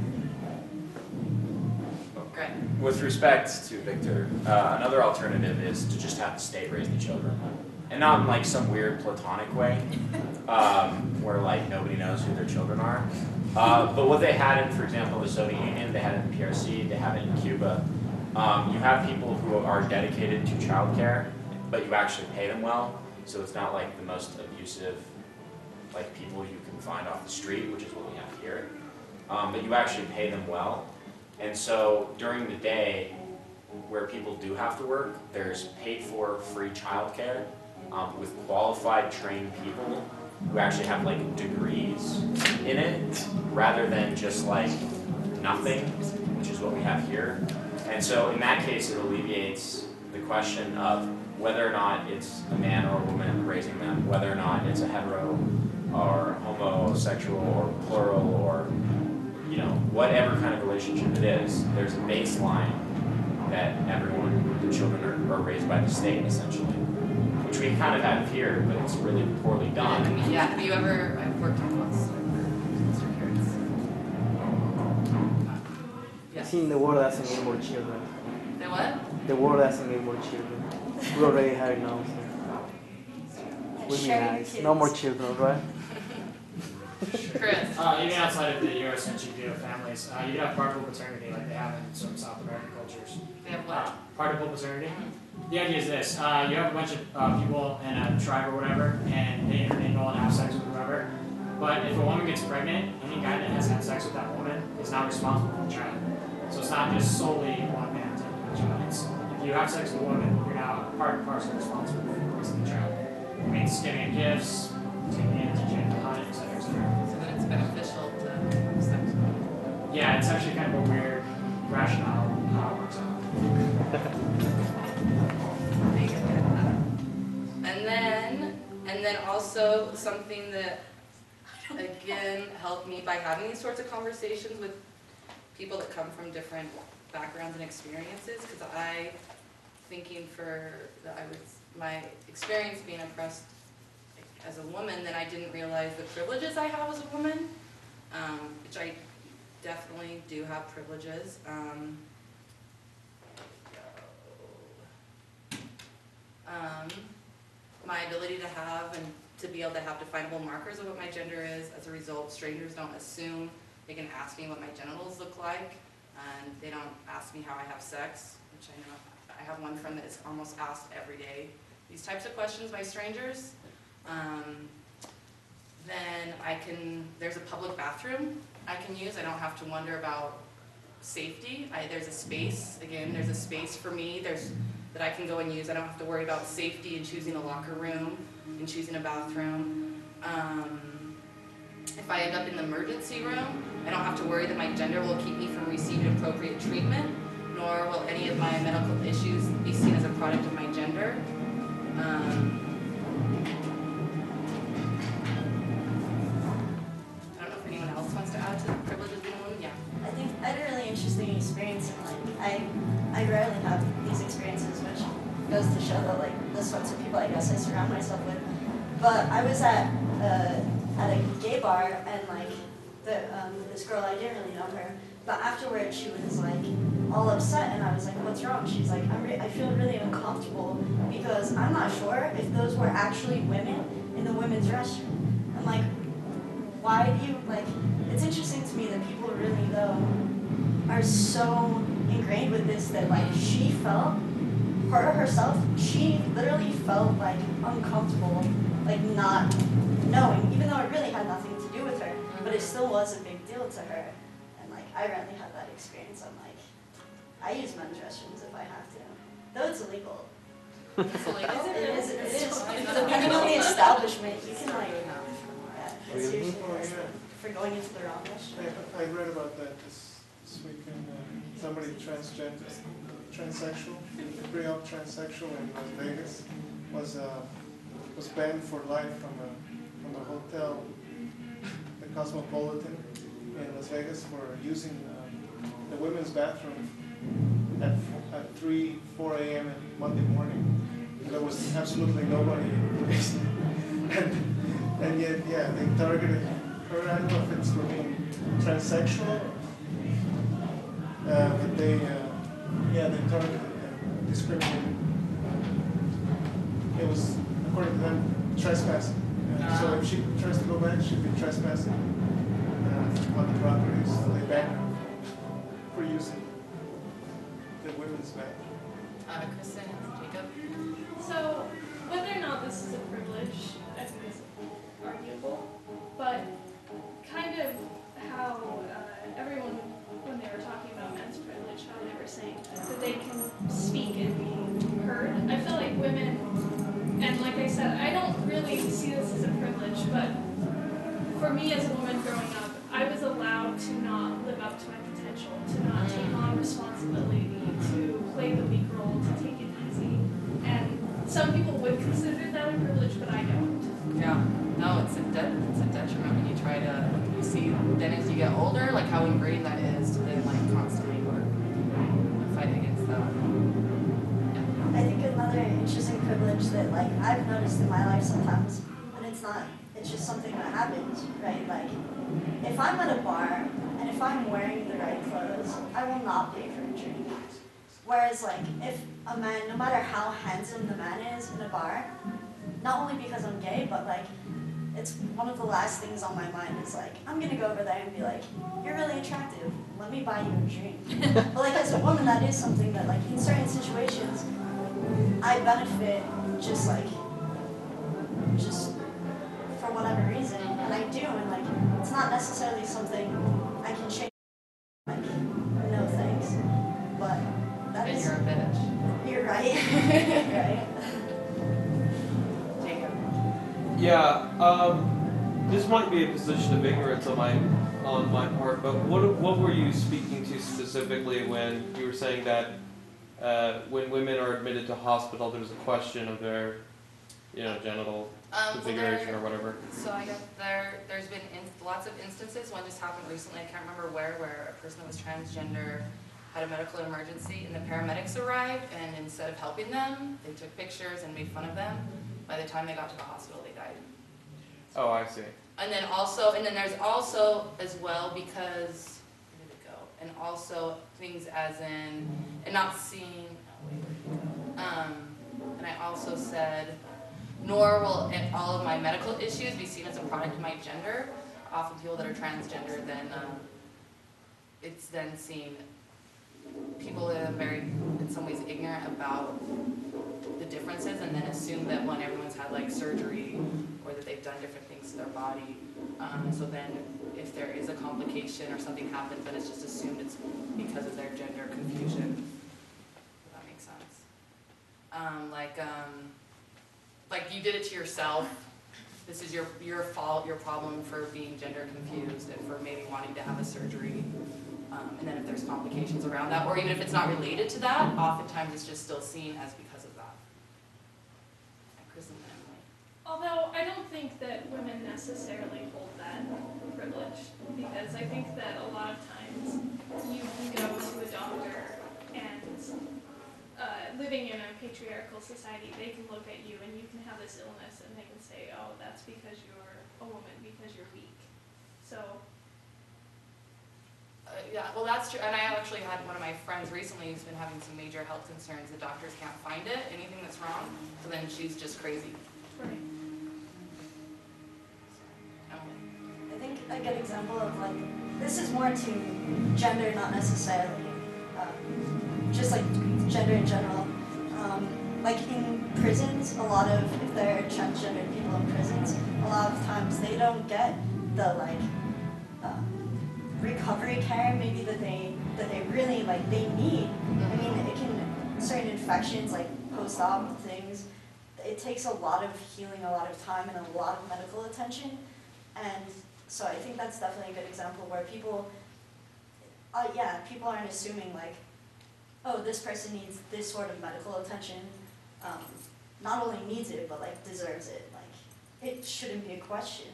Great. With respect to Victor, another alternative is to just have the state raise the children, and not in, like, some weird platonic way, where, like, nobody knows who their children are. But what they had in, for example, the Soviet Union, they had it in the PRC, they have it in Cuba. You have people who are dedicated to childcare, but you actually pay them well, so it's not like the most abusive, like, people you can find off the street, which is what we have here. But you actually pay them well. And so during the day, where people do have to work, there's paid-for free childcare with qualified, trained people who actually have, like, degrees in it, rather than just, like, nothing, which is what we have here. And so in that case, it alleviates the question of whether or not it's a man or a woman raising them, whether or not it's a hetero or homosexual or plural or, you know, whatever kind of relationship it is, there's a baseline that everyone, the children are raised by the state, essentially, which we kind of have here, but it's really poorly done. Yeah, have you ever, I've worked on lots of Mr. Carrots. Yeah. I think the world doesn't need more children. The what? The world doesn't need more children. We already have it now, so. Wouldn't be nice. No more children, right? Chris. Even outside of the U.S. and you do have families, you have partial paternity like they have in some South American cultures. They have what? Partial paternity. The idea is this, you have a bunch of people in a tribe or whatever, and they intermingle and have sex with whoever, but if a woman gets pregnant, any guy that has had sex with that woman is not responsible for the child. So it's not just solely one man taking the child. It's, if you have sex with a woman, you're now part and parcel responsible for the raising the child. It means giving gifts, taking advantage, etc., etc. So that it's beneficial to sex. Yeah, it's actually kind of a weird rationale how it works out. And then also something that again helped me by having these sorts of conversations with people that come from different backgrounds and experiences, because I thinking for that I was my experience being oppressed as a woman, then I didn't realize the privileges I have as a woman, which I definitely do have privileges. My ability to have and to be able to have definable markers of what my gender is. As a result, strangers don't assume. They can ask me what my genitals look like, and they don't ask me how I have sex, which I know. I have one friend that is almost asked every day these types of questions by strangers. Then there's a public bathroom I can use. I don't have to wonder about safety. There's a space, again, there's a space for me that I can go and use. I don't have to worry about safety and choosing a locker room and choosing a bathroom. If I end up in the emergency room, I don't have to worry that my gender will keep me from receiving appropriate treatment, nor will any of my medical issues be seen as a product of my gender. I don't know if anyone else wants to add to the privilege of being a woman. Yeah. I think I had a really interesting experience, and like I rarely have these experiences, which goes to show that like the sorts of people I guess I surround myself with. But I was at a gay bar, and like this girl, I didn't really know her, but afterwards she was like all upset, and I was like, what's wrong? She's like, I feel really uncomfortable because I'm not sure if those were actually women in the women's restroom. I'm like, why do you, like, it's interesting to me that people really, though, are so ingrained with this that, like, she felt, she literally felt, like, uncomfortable, like, not knowing, even though it really had nothing to do with her, but it still was a big deal to her, and, like, I rarely had that experience. I'm like, I use men's restrooms if I have to, though it's illegal. It's illegal? It is. Depending on the establishment, you can like, that's usually for going into the wrong restroom. I read about that this weekend. Somebody transsexual, pre-op transsexual in Las Vegas, was banned for life from a hotel, the Cosmopolitan in Las Vegas, for using the women's bathroom at 3, 4 a.m. Monday morning. There was absolutely nobody in the place. And yet, yeah, they targeted her. I don't know if it's for being transsexual, but they targeted and discriminated. It was, according to them, trespassing. So if she tries to go back, she'd be trespassing on the properties. So they banned her for using the women's bathroom. Kristen and Jacob. So whether or not this is a privilege, I think is arguable, but kind of how everyone, when they were talking about men's privilege, how they were saying that they can speak and be heard. I feel like women, and like I said, I don't really see this as a privilege, but for me as a woman growing up, I was allowed to not live up to my potential, to not take on responsibility, to play the weak role, to take it easy. And some people would consider that a privilege, but I don't. Yeah. No, it's a detriment when you try to, you see, then as you get older, like how ingrained that is to then like constantly work and fight against that. Yeah. I think another interesting privilege that like I've noticed in my life sometimes, and it's just something that happens, right? Like, if I'm at a bar, and if I'm wearing the right clothes, I will not pay for a drink. Whereas, like, if a man, no matter how handsome the man is in a bar, not only because I'm gay, but, like, it's one of the last things on my mind is, like, I'm going to go over there and be like, you're really attractive, let me buy you a drink. But, like, as a woman, that is something that, like, in certain situations, I benefit just, like, for whatever reason, and I do, and like it's not necessarily something I can change. Like, no thanks, but that is. You're a bitch. You're right. Right. Jacob. Yeah. This might be a position of ignorance on my part, but what were you speaking to specifically when you were saying that when women are admitted to hospital, there's a question of their, you know, genital configuration or whatever. So I guess there's been lots of instances. One just happened recently, I can't remember where a person that was transgender had a medical emergency and the paramedics arrived, and instead of helping them, they took pictures and made fun of them. By the time they got to the hospital, they died. Oh, I see. And then also, there's also as well, because, where did it go? And also things as in, and not seeing, and I also said, nor will all of my medical issues be seen as a product of my gender. Often people that are transgender, then it's then seen, people that are very, in some ways, ignorant about the differences, and then assume that when everyone's had like surgery or that they've done different things to their body, so then if there is a complication or something happens, then it's just assumed it's because of their gender confusion. If that makes sense. Like you did it to yourself. This is your fault, your problem for being gender confused and for maybe wanting to have a surgery. And then if there's complications around that, or even if it's not related to that, oftentimes it's just still seen as because of that. Chris and Emily. Although I don't think that women necessarily hold that privilege, because I think that a lot of times you can go to a doctor and living in a patriarchal society, they can look at you and you can have this illness and they can say, oh, that's because you're a woman, because you're weak. So. Yeah, well that's true, and I actually had one of my friends recently who's been having some major health concerns. The doctors can't find it, anything that's wrong, so then she's just crazy. Right. I think a good example of like, this is more to gender, not necessarily, just like gender in general. Like in prisons, a lot of, if there are transgender people in prisons, a lot of times they don't get the like, recovery care maybe that they really like they need. I mean, it can, certain infections like post-op things, it takes a lot of healing, a lot of time, and a lot of medical attention. And so I think that's definitely a good example where people, yeah, people aren't assuming like, oh, this person needs this sort of medical attention. Not only needs it, but like deserves it. Like it shouldn't be a question.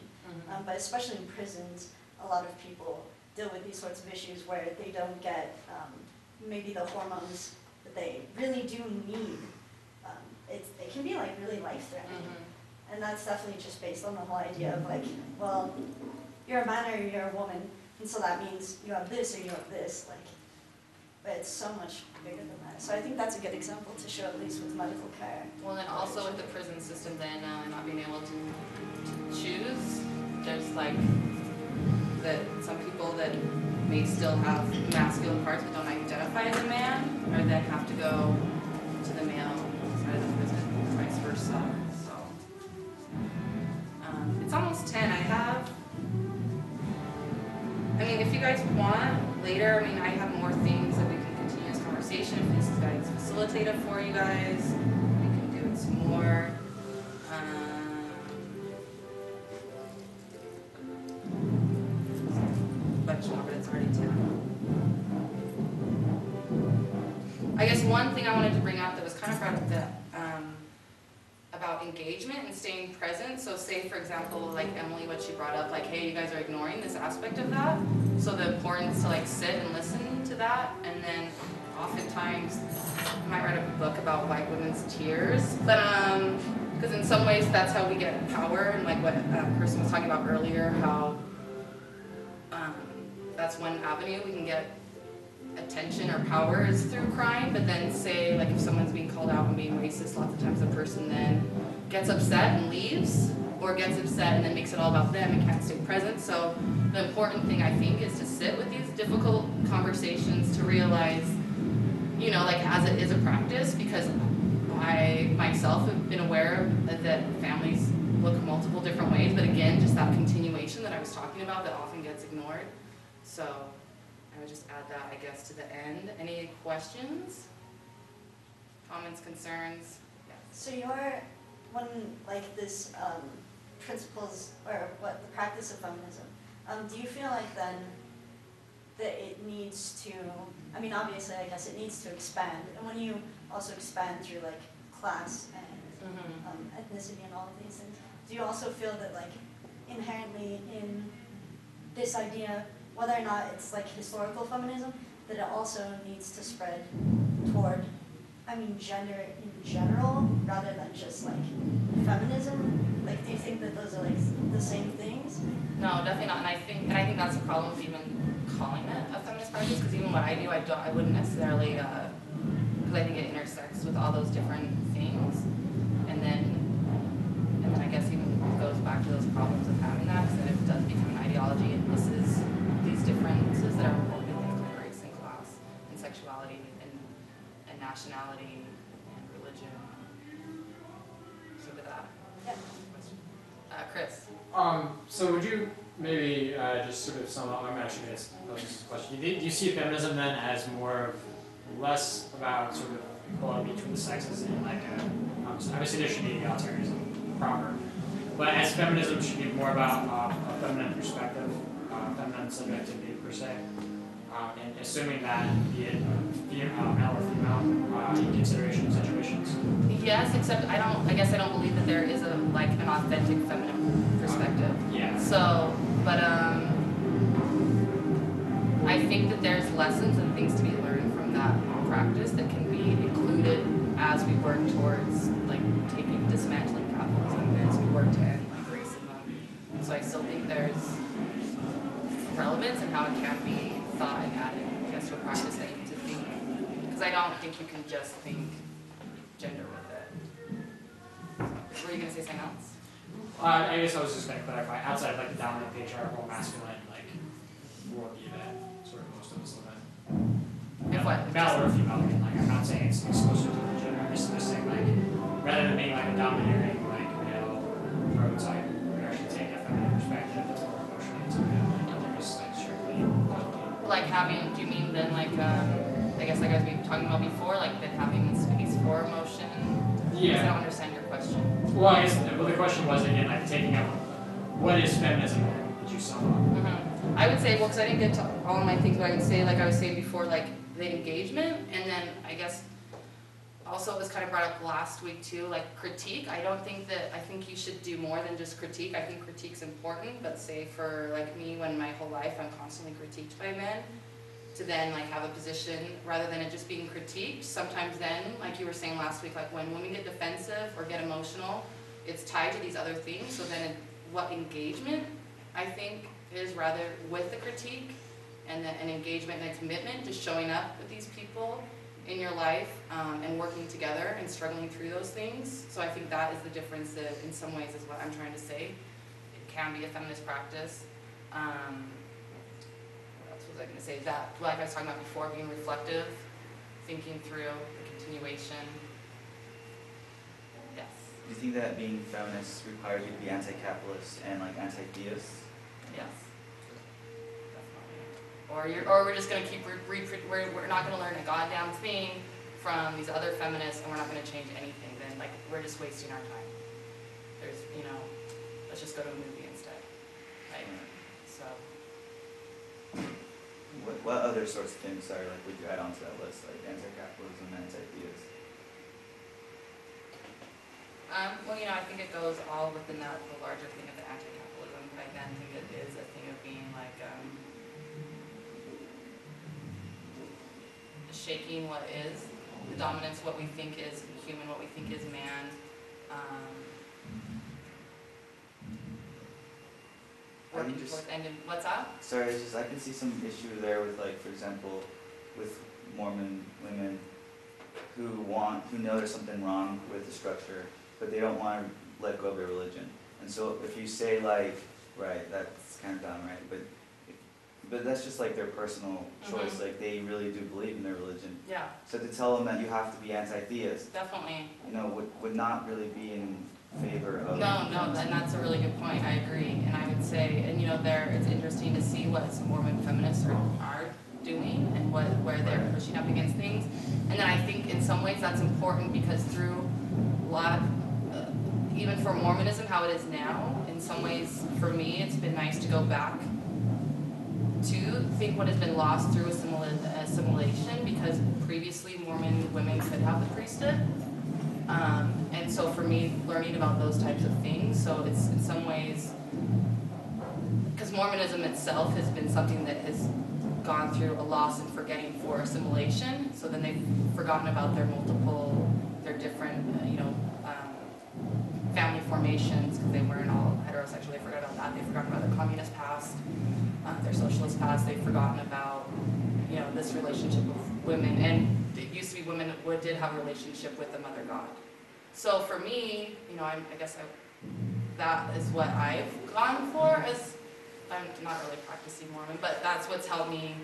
But especially in prisons, a lot of people deal with these sorts of issues where they don't get maybe the hormones that they really do need. It can be like really life-threatening. And that's definitely just based on the whole idea of like, well, you're a man or you're a woman, and so that means you have this or you have this. Like, but it's so much bigger than that. So I think that's a good example to show, at least with medical care. Well, and also with the prison system then not being able to choose, there's like, that some people that may still have masculine parts but don't identify as a man, or then have to go to the male side of the prison, vice versa. So it's almost 10. I mean, if you guys want later, I mean, I have more things that we can continue this conversation. If this guy's facilitative for you guys, we can do some more. But it's already 10. I guess one thing I wanted to bring up that was kind of brought up that, about engagement and staying present. So say, for example, like Emily, what she brought up, like, hey, you guys are ignoring this aspect of that. So the importance to like sit and listen to that. And then oftentimes, I might write a book about white women's tears. But because in some ways, that's how we get power. And like what Kristen was talking about earlier, how that's one avenue we can get attention or power is through crying. But then say, like if someone's being called out and being racist, lots of times the person then gets upset and leaves, or gets upset and then makes it all about them and can't stay present. So the important thing, I think, is to sit with these difficult conversations to realize, you know, like as it is a practice, because I myself have been aware that families look multiple different ways, but again, just that continuation that I was talking about that often gets ignored. So I would just add that, I guess, to the end. Any questions, comments, concerns? Yes. So your one, like this principles, or what, the practice of feminism, do you feel like then that it needs to, I mean, obviously, I guess it needs to expand. And when you also expand through like class and ethnicity and all of these things, do you also feel that like inherently in this idea, whether or not it's like historical feminism, that it also needs to spread toward, I mean, gender in general, rather than just like feminism? Like, do you think that those are like the same things? No, definitely not. And I think that's the problem with even calling it a feminist practice, because even what I do, I wouldn't necessarily, because I think it intersects with all those different things, and then sexuality and nationality and religion. So with that, yeah. Chris. So would you maybe just sort of sum up? I'm actually going to pose this question. Do you see feminism then as more of less about sort of equality between the sexes and like a, obviously there should be egalitarianism proper, but as feminism should be more about a feminine perspective, feminine subjectivity per se, and assuming that be it male or female in consideration of situations? Yes, except I don't. I guess I don't believe that there is a like an authentic feminine perspective. Yeah. So, but I think that there's lessons and things to be learned from that practice that can be included as we work towards like taking dismantling capitalism as we work to end like racism. So I still think there's relevance and how it can be thought and added to a practice that you need to think, because I don't think you can just think gender with it. Were you gonna say something else? I guess I was just gonna clarify outside of like the dominant patriarchal masculine like worldview that sort of most of us live in. If what? Male or female, like I'm not saying it's exclusive to the gender, I'm just saying like rather than being like a domineering like male prototype, we actually take a feminine perspective that's more emotionally intimate. Like having, do you mean then like, I guess like as we were talking about before, like then having space for emotion? Yeah. Because I don't understand your question. Well, I guess the question was again, like taking up, what is feminism? Did you sum up? Mm-hmm. I would say, well, because I didn't get to all of my things, but I would say, like I was saying before, like the engagement, and then I guess also it was kind of brought up last week too, like critique. I don't think that, I think you should do more than just critique. I think critique's important, but say for like me, when my whole life I'm constantly critiqued by men, to then like have a position rather than it just being critiqued. Sometimes then, like you were saying last week, like when women get defensive or get emotional, it's tied to these other things. So then what engagement I think is rather with the critique and then an engagement and a commitment to showing up with these people in your life and working together and struggling through those things. So I think that is the difference that in some ways is what I'm trying to say. It can be a feminist practice. What else was I going to say? That, like I was talking about before, being reflective, thinking through the continuation. Yes. Do you think that being feminist requires you to be anti-capitalist and like anti-theist? Yes. Or we're just going to keep, we're not going to learn a goddamn thing from these other feminists, and we're not going to change anything. Then, like, we're just wasting our time. There's, you know, let's just go to a movie instead, right? So. What other sorts of things are, like, would you add onto that list, like anti-capitalism, anti-theism? Well, you know, I think it goes all within that, the larger thing of the anti-capitalism, but I then think it is a thing of being, like, shaking what is the dominance, what we think is human, what we think is man. Working towards end in, what's up? Sorry, it's just I can see some issue there with, like, for example, with Mormon women who know there's something wrong with the structure, but they don't want to let go of their religion. And so if you say, like, right, that's kind of dumb, right? But that's just like their personal choice. Mm-hmm. Like they really do believe in their religion. Yeah. So to tell them that you have to be anti-theist, definitely, you know, would not really be in favor of. No, and that's a really good point. I agree, and I would say, and you know, it's interesting to see what some Mormon feminists are doing and where they're pushing up against things. And then I think in some ways that's important because through a lot, even for Mormonism, how it is now, in some ways for me, it's been nice to go back to think what has been lost through assimilation, because previously Mormon women could have the priesthood. And so for me, learning about those types of things, so it's in some ways, because Mormonism itself has been something that has gone through a loss and forgetting for assimilation, so then they've forgotten about their different, you know, family formations, because they weren't all heterosexual, they forgot about that, they forgot about their communist past, their socialist past, they've forgotten about, you know, this relationship with women, and it used to be women did have a relationship with the mother god. So for me, you know, that is what I've gone for, as I'm not really practicing Mormon, but that's what's helped me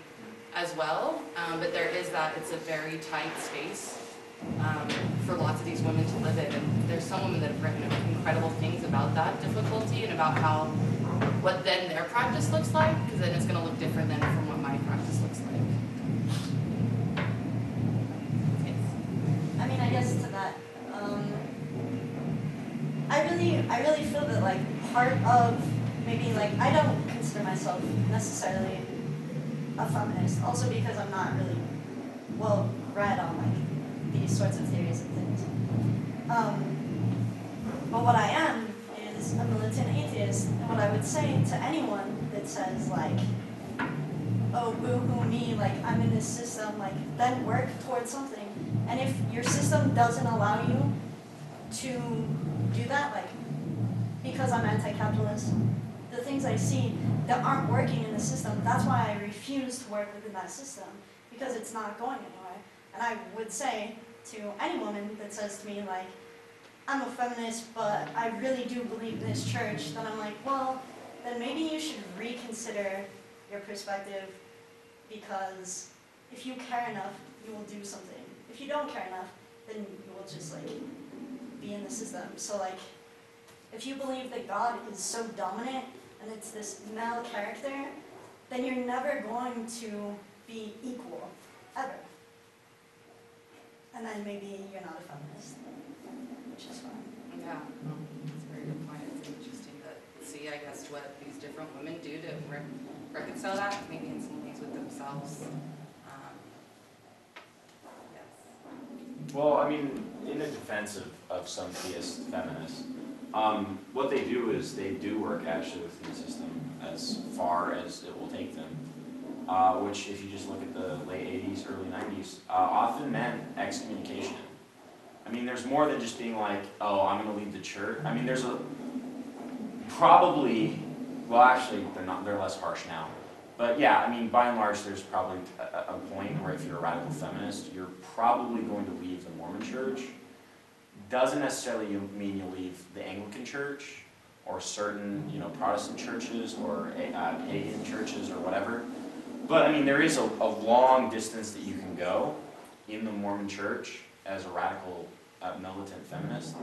as well, but there is that. It's a very tight space for lots of these women to live in, and there's some women that have written incredible things about that difficulty and about how, what then their practice looks like, because then it's going to look different than from what my practice looks like. Yes. I mean, I guess to that, I really feel that, like, part of maybe, like, I don't consider myself necessarily a feminist, also because I'm not really well read on, like, these sorts of theories and things. But what I am is a militant atheist, and what I would say to anyone that says, like, oh, boo-hoo me, like, I'm in this system, like, then work towards something. And if your system doesn't allow you to do that, like, because I'm anti-capitalist, the things I see that aren't working in the system, that's why I refuse to work within that system, because it's not going anywhere. And I would say to any woman that says to me, like, I'm a feminist, but I really do believe in this church, then I'm like, well, then maybe you should reconsider your perspective, because if you care enough, you will do something. If you don't care enough, then you will just, like, be in the system. So, like, if you believe that God is so dominant and it's this male character, then you're never going to be equal, ever. And then maybe you're not a feminist, which is fine. Yeah, that's a very good point. It's interesting to see, I guess, what these different women do to reconcile that, maybe in some ways with themselves. Yes. Well, I mean, in the defense of some theist feminists, what they do is they do work actually within the system as far as it will take them, which if you just look at the late 80s, early 90s, often meant excommunication. I mean, there's more than just being like, oh, I'm going to leave the church. I mean, there's a, probably, well, actually, they're less harsh now. But yeah, I mean, by and large, there's probably a point where if you're a radical feminist, you're probably going to leave the Mormon church. Doesn't necessarily mean you leave the Anglican church or certain, you know, Protestant churches or pagan churches or whatever. But I mean, there is a long distance that you can go in the Mormon church as a radical militant feminist,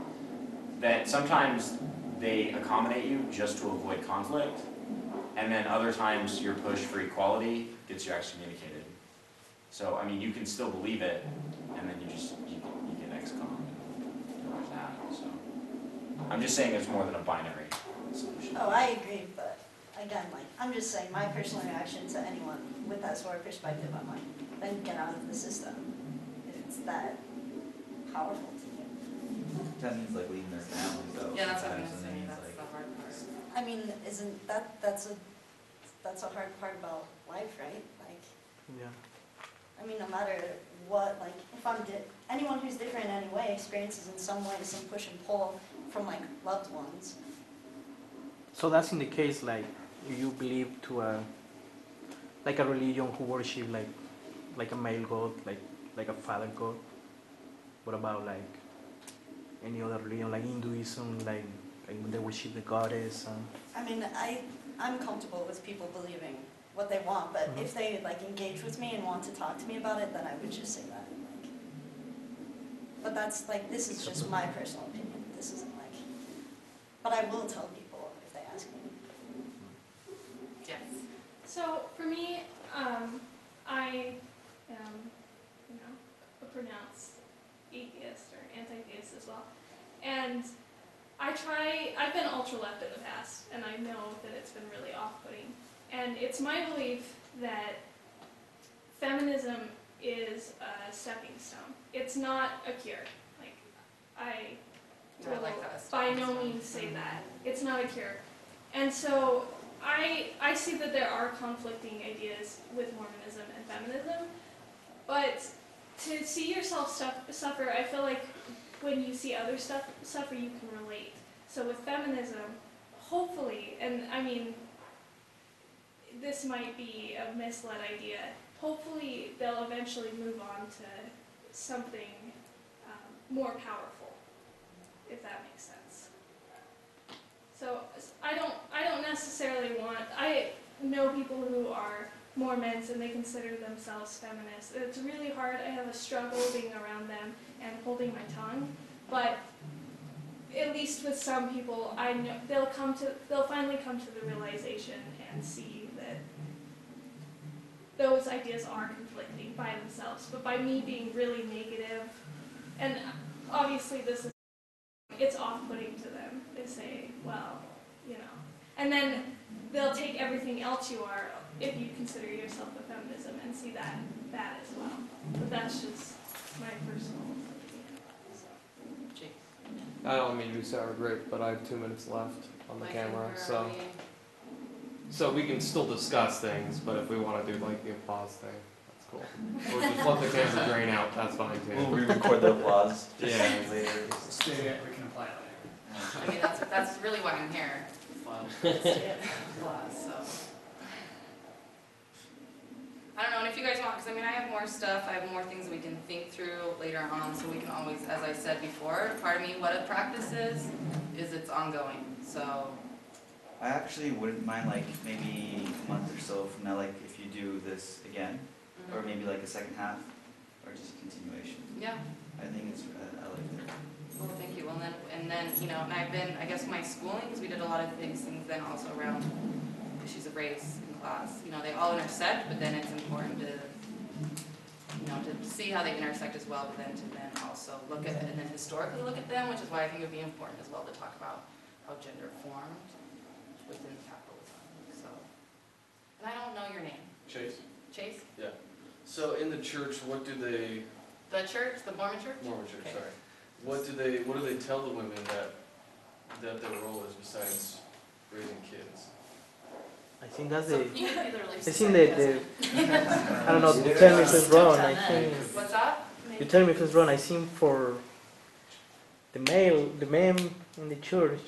that sometimes they accommodate you just to avoid conflict, and then other times your push for equality gets you excommunicated. So I mean, you can still believe it, and then you just you get excommunicated. So, I'm just saying it's more than a binary solution. Oh, I agree, but again, like, I'm just saying my personal reaction to anyone with that sort of perspective, I'm like, then get out of the system if it's that powerful to you. That means, like, leaving their family, though. Yeah, that's what I'm saying. That's like, the hard part. I mean, isn't that, that's a hard part about life, right? Like, yeah. I mean, no matter what, like, if I'm anyone who's different in any way experiences in some way some push and pull from, like, loved ones. So that's in the case, like, you believe to a, like, a religion who worship, like a male god, like a father god. What about, like, any other religion, like Hinduism, like when they worship the goddess? I mean, I'm comfortable with people believing what they want, but if they, like, engage with me and want to talk to me about it, then I would just say that. Like, but that's, like, this is just my personal opinion. This isn't, like, but I will tell people if they ask me. Yes. So for me, I am, you know, a pronounced atheist or anti-theist as well, and I try. I've been ultra-left in the past, and I know that it's been really off-putting. And it's my belief that feminism is a stepping stone. It's not a cure. Like, I will by no means say that. It's not a cure. And so I see that there are conflicting ideas with Mormonism and feminism. But to see yourself suffer, I feel like when you see others suffer, you can relate. So with feminism, hopefully, and I mean, this might be a misled idea. Hopefully, they'll eventually move on to something more powerful, if that makes sense. So I don't necessarily want. I know people who are Mormons and they consider themselves feminists. It's really hard. I have a struggle being around them and holding my tongue, but at least with some people, I know they'll finally come to the realization and see that those ideas are conflicting by themselves. But by me being really negative, and obviously this is, it's off-putting to them. They say, well, you know, and then they'll take everything else you are if you consider yourself a feminism and see that that as well. But that's just my personal opinion. So. Chase. I don't mean to be sour grape, but I have 2 minutes left on the camera, so we can still discuss things, but if we want to do like the applause thing, that's cool. Or just let the camera drain out. That's fine too. We'll re-record the applause. Yeah. Later. So we can apply it later. I mean, that's really why I'm here. Applause. So. I don't know, and if you guys want, because I mean I have more stuff, I have more things that we can think through later on, so we can always, as I said before, part of me, what a practice is it's ongoing, so. I actually wouldn't mind like maybe a month or so from now, like if you do this again, or maybe like a second half, or just a continuation. Yeah. I think it's, I like that. Well, thank you, well, and then, you know, and I've been, I guess my schooling, because we did a lot of things then also around issues of race in class. You know, they all intersect, but then it's important to, you know, to see how they intersect as well, but then to then also look at it and then historically look at them, which is why I think it would be important as well to talk about how gender formed within capitalism. So, and I don't know your name. Chase. Chase? Yeah. So in the church, what do they... The church? The Mormon church? Mormon church, okay. Sorry. What do they tell the women that their role is besides raising kids? I think that's so I don't know, you tell me if it's wrong, I think... What's up? You tell me if it's wrong, I think for the men in the church,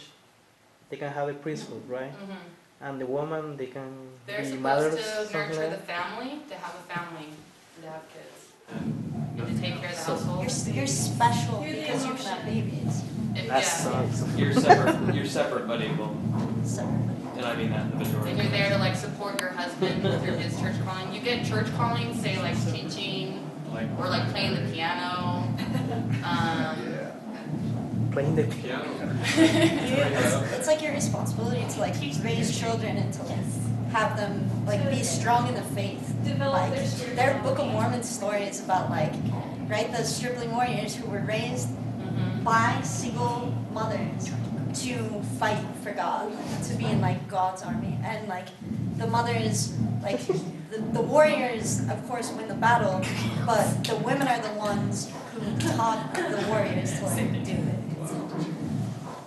they can have a priesthood, right? Mm-hmm. And the woman, they can be mothers. They're supposed to nurture the family, to have a family, and to have kids. And to take care of the household. You're special because you're not babies. You're separate but equal. Separate. And I mean that in the majority. And you're there to like support your husband through his church calling. You get church calling, say like teaching, or like playing the piano. Yeah. Playing the piano. It's like your responsibility to like raise children and to have them like be strong in the faith. Like their Book of Mormon story is about like those stripling warriors who were raised by single mothers to fight for God, to be in like God's army, and like the mothers, like the warriors, of course, win the battle, but the women are the ones who taught the warriors to like do it.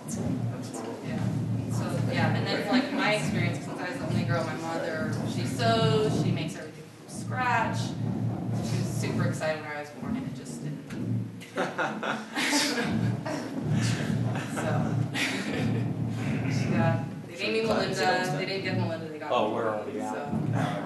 So yeah, and then like my experience, since I was the only girl, my mother, she sews, she makes everything from scratch. She was super excited when I was born, and it just didn't. So. They gave me Melinda. They didn't get Melinda. They got me. Oh, we're already out. So.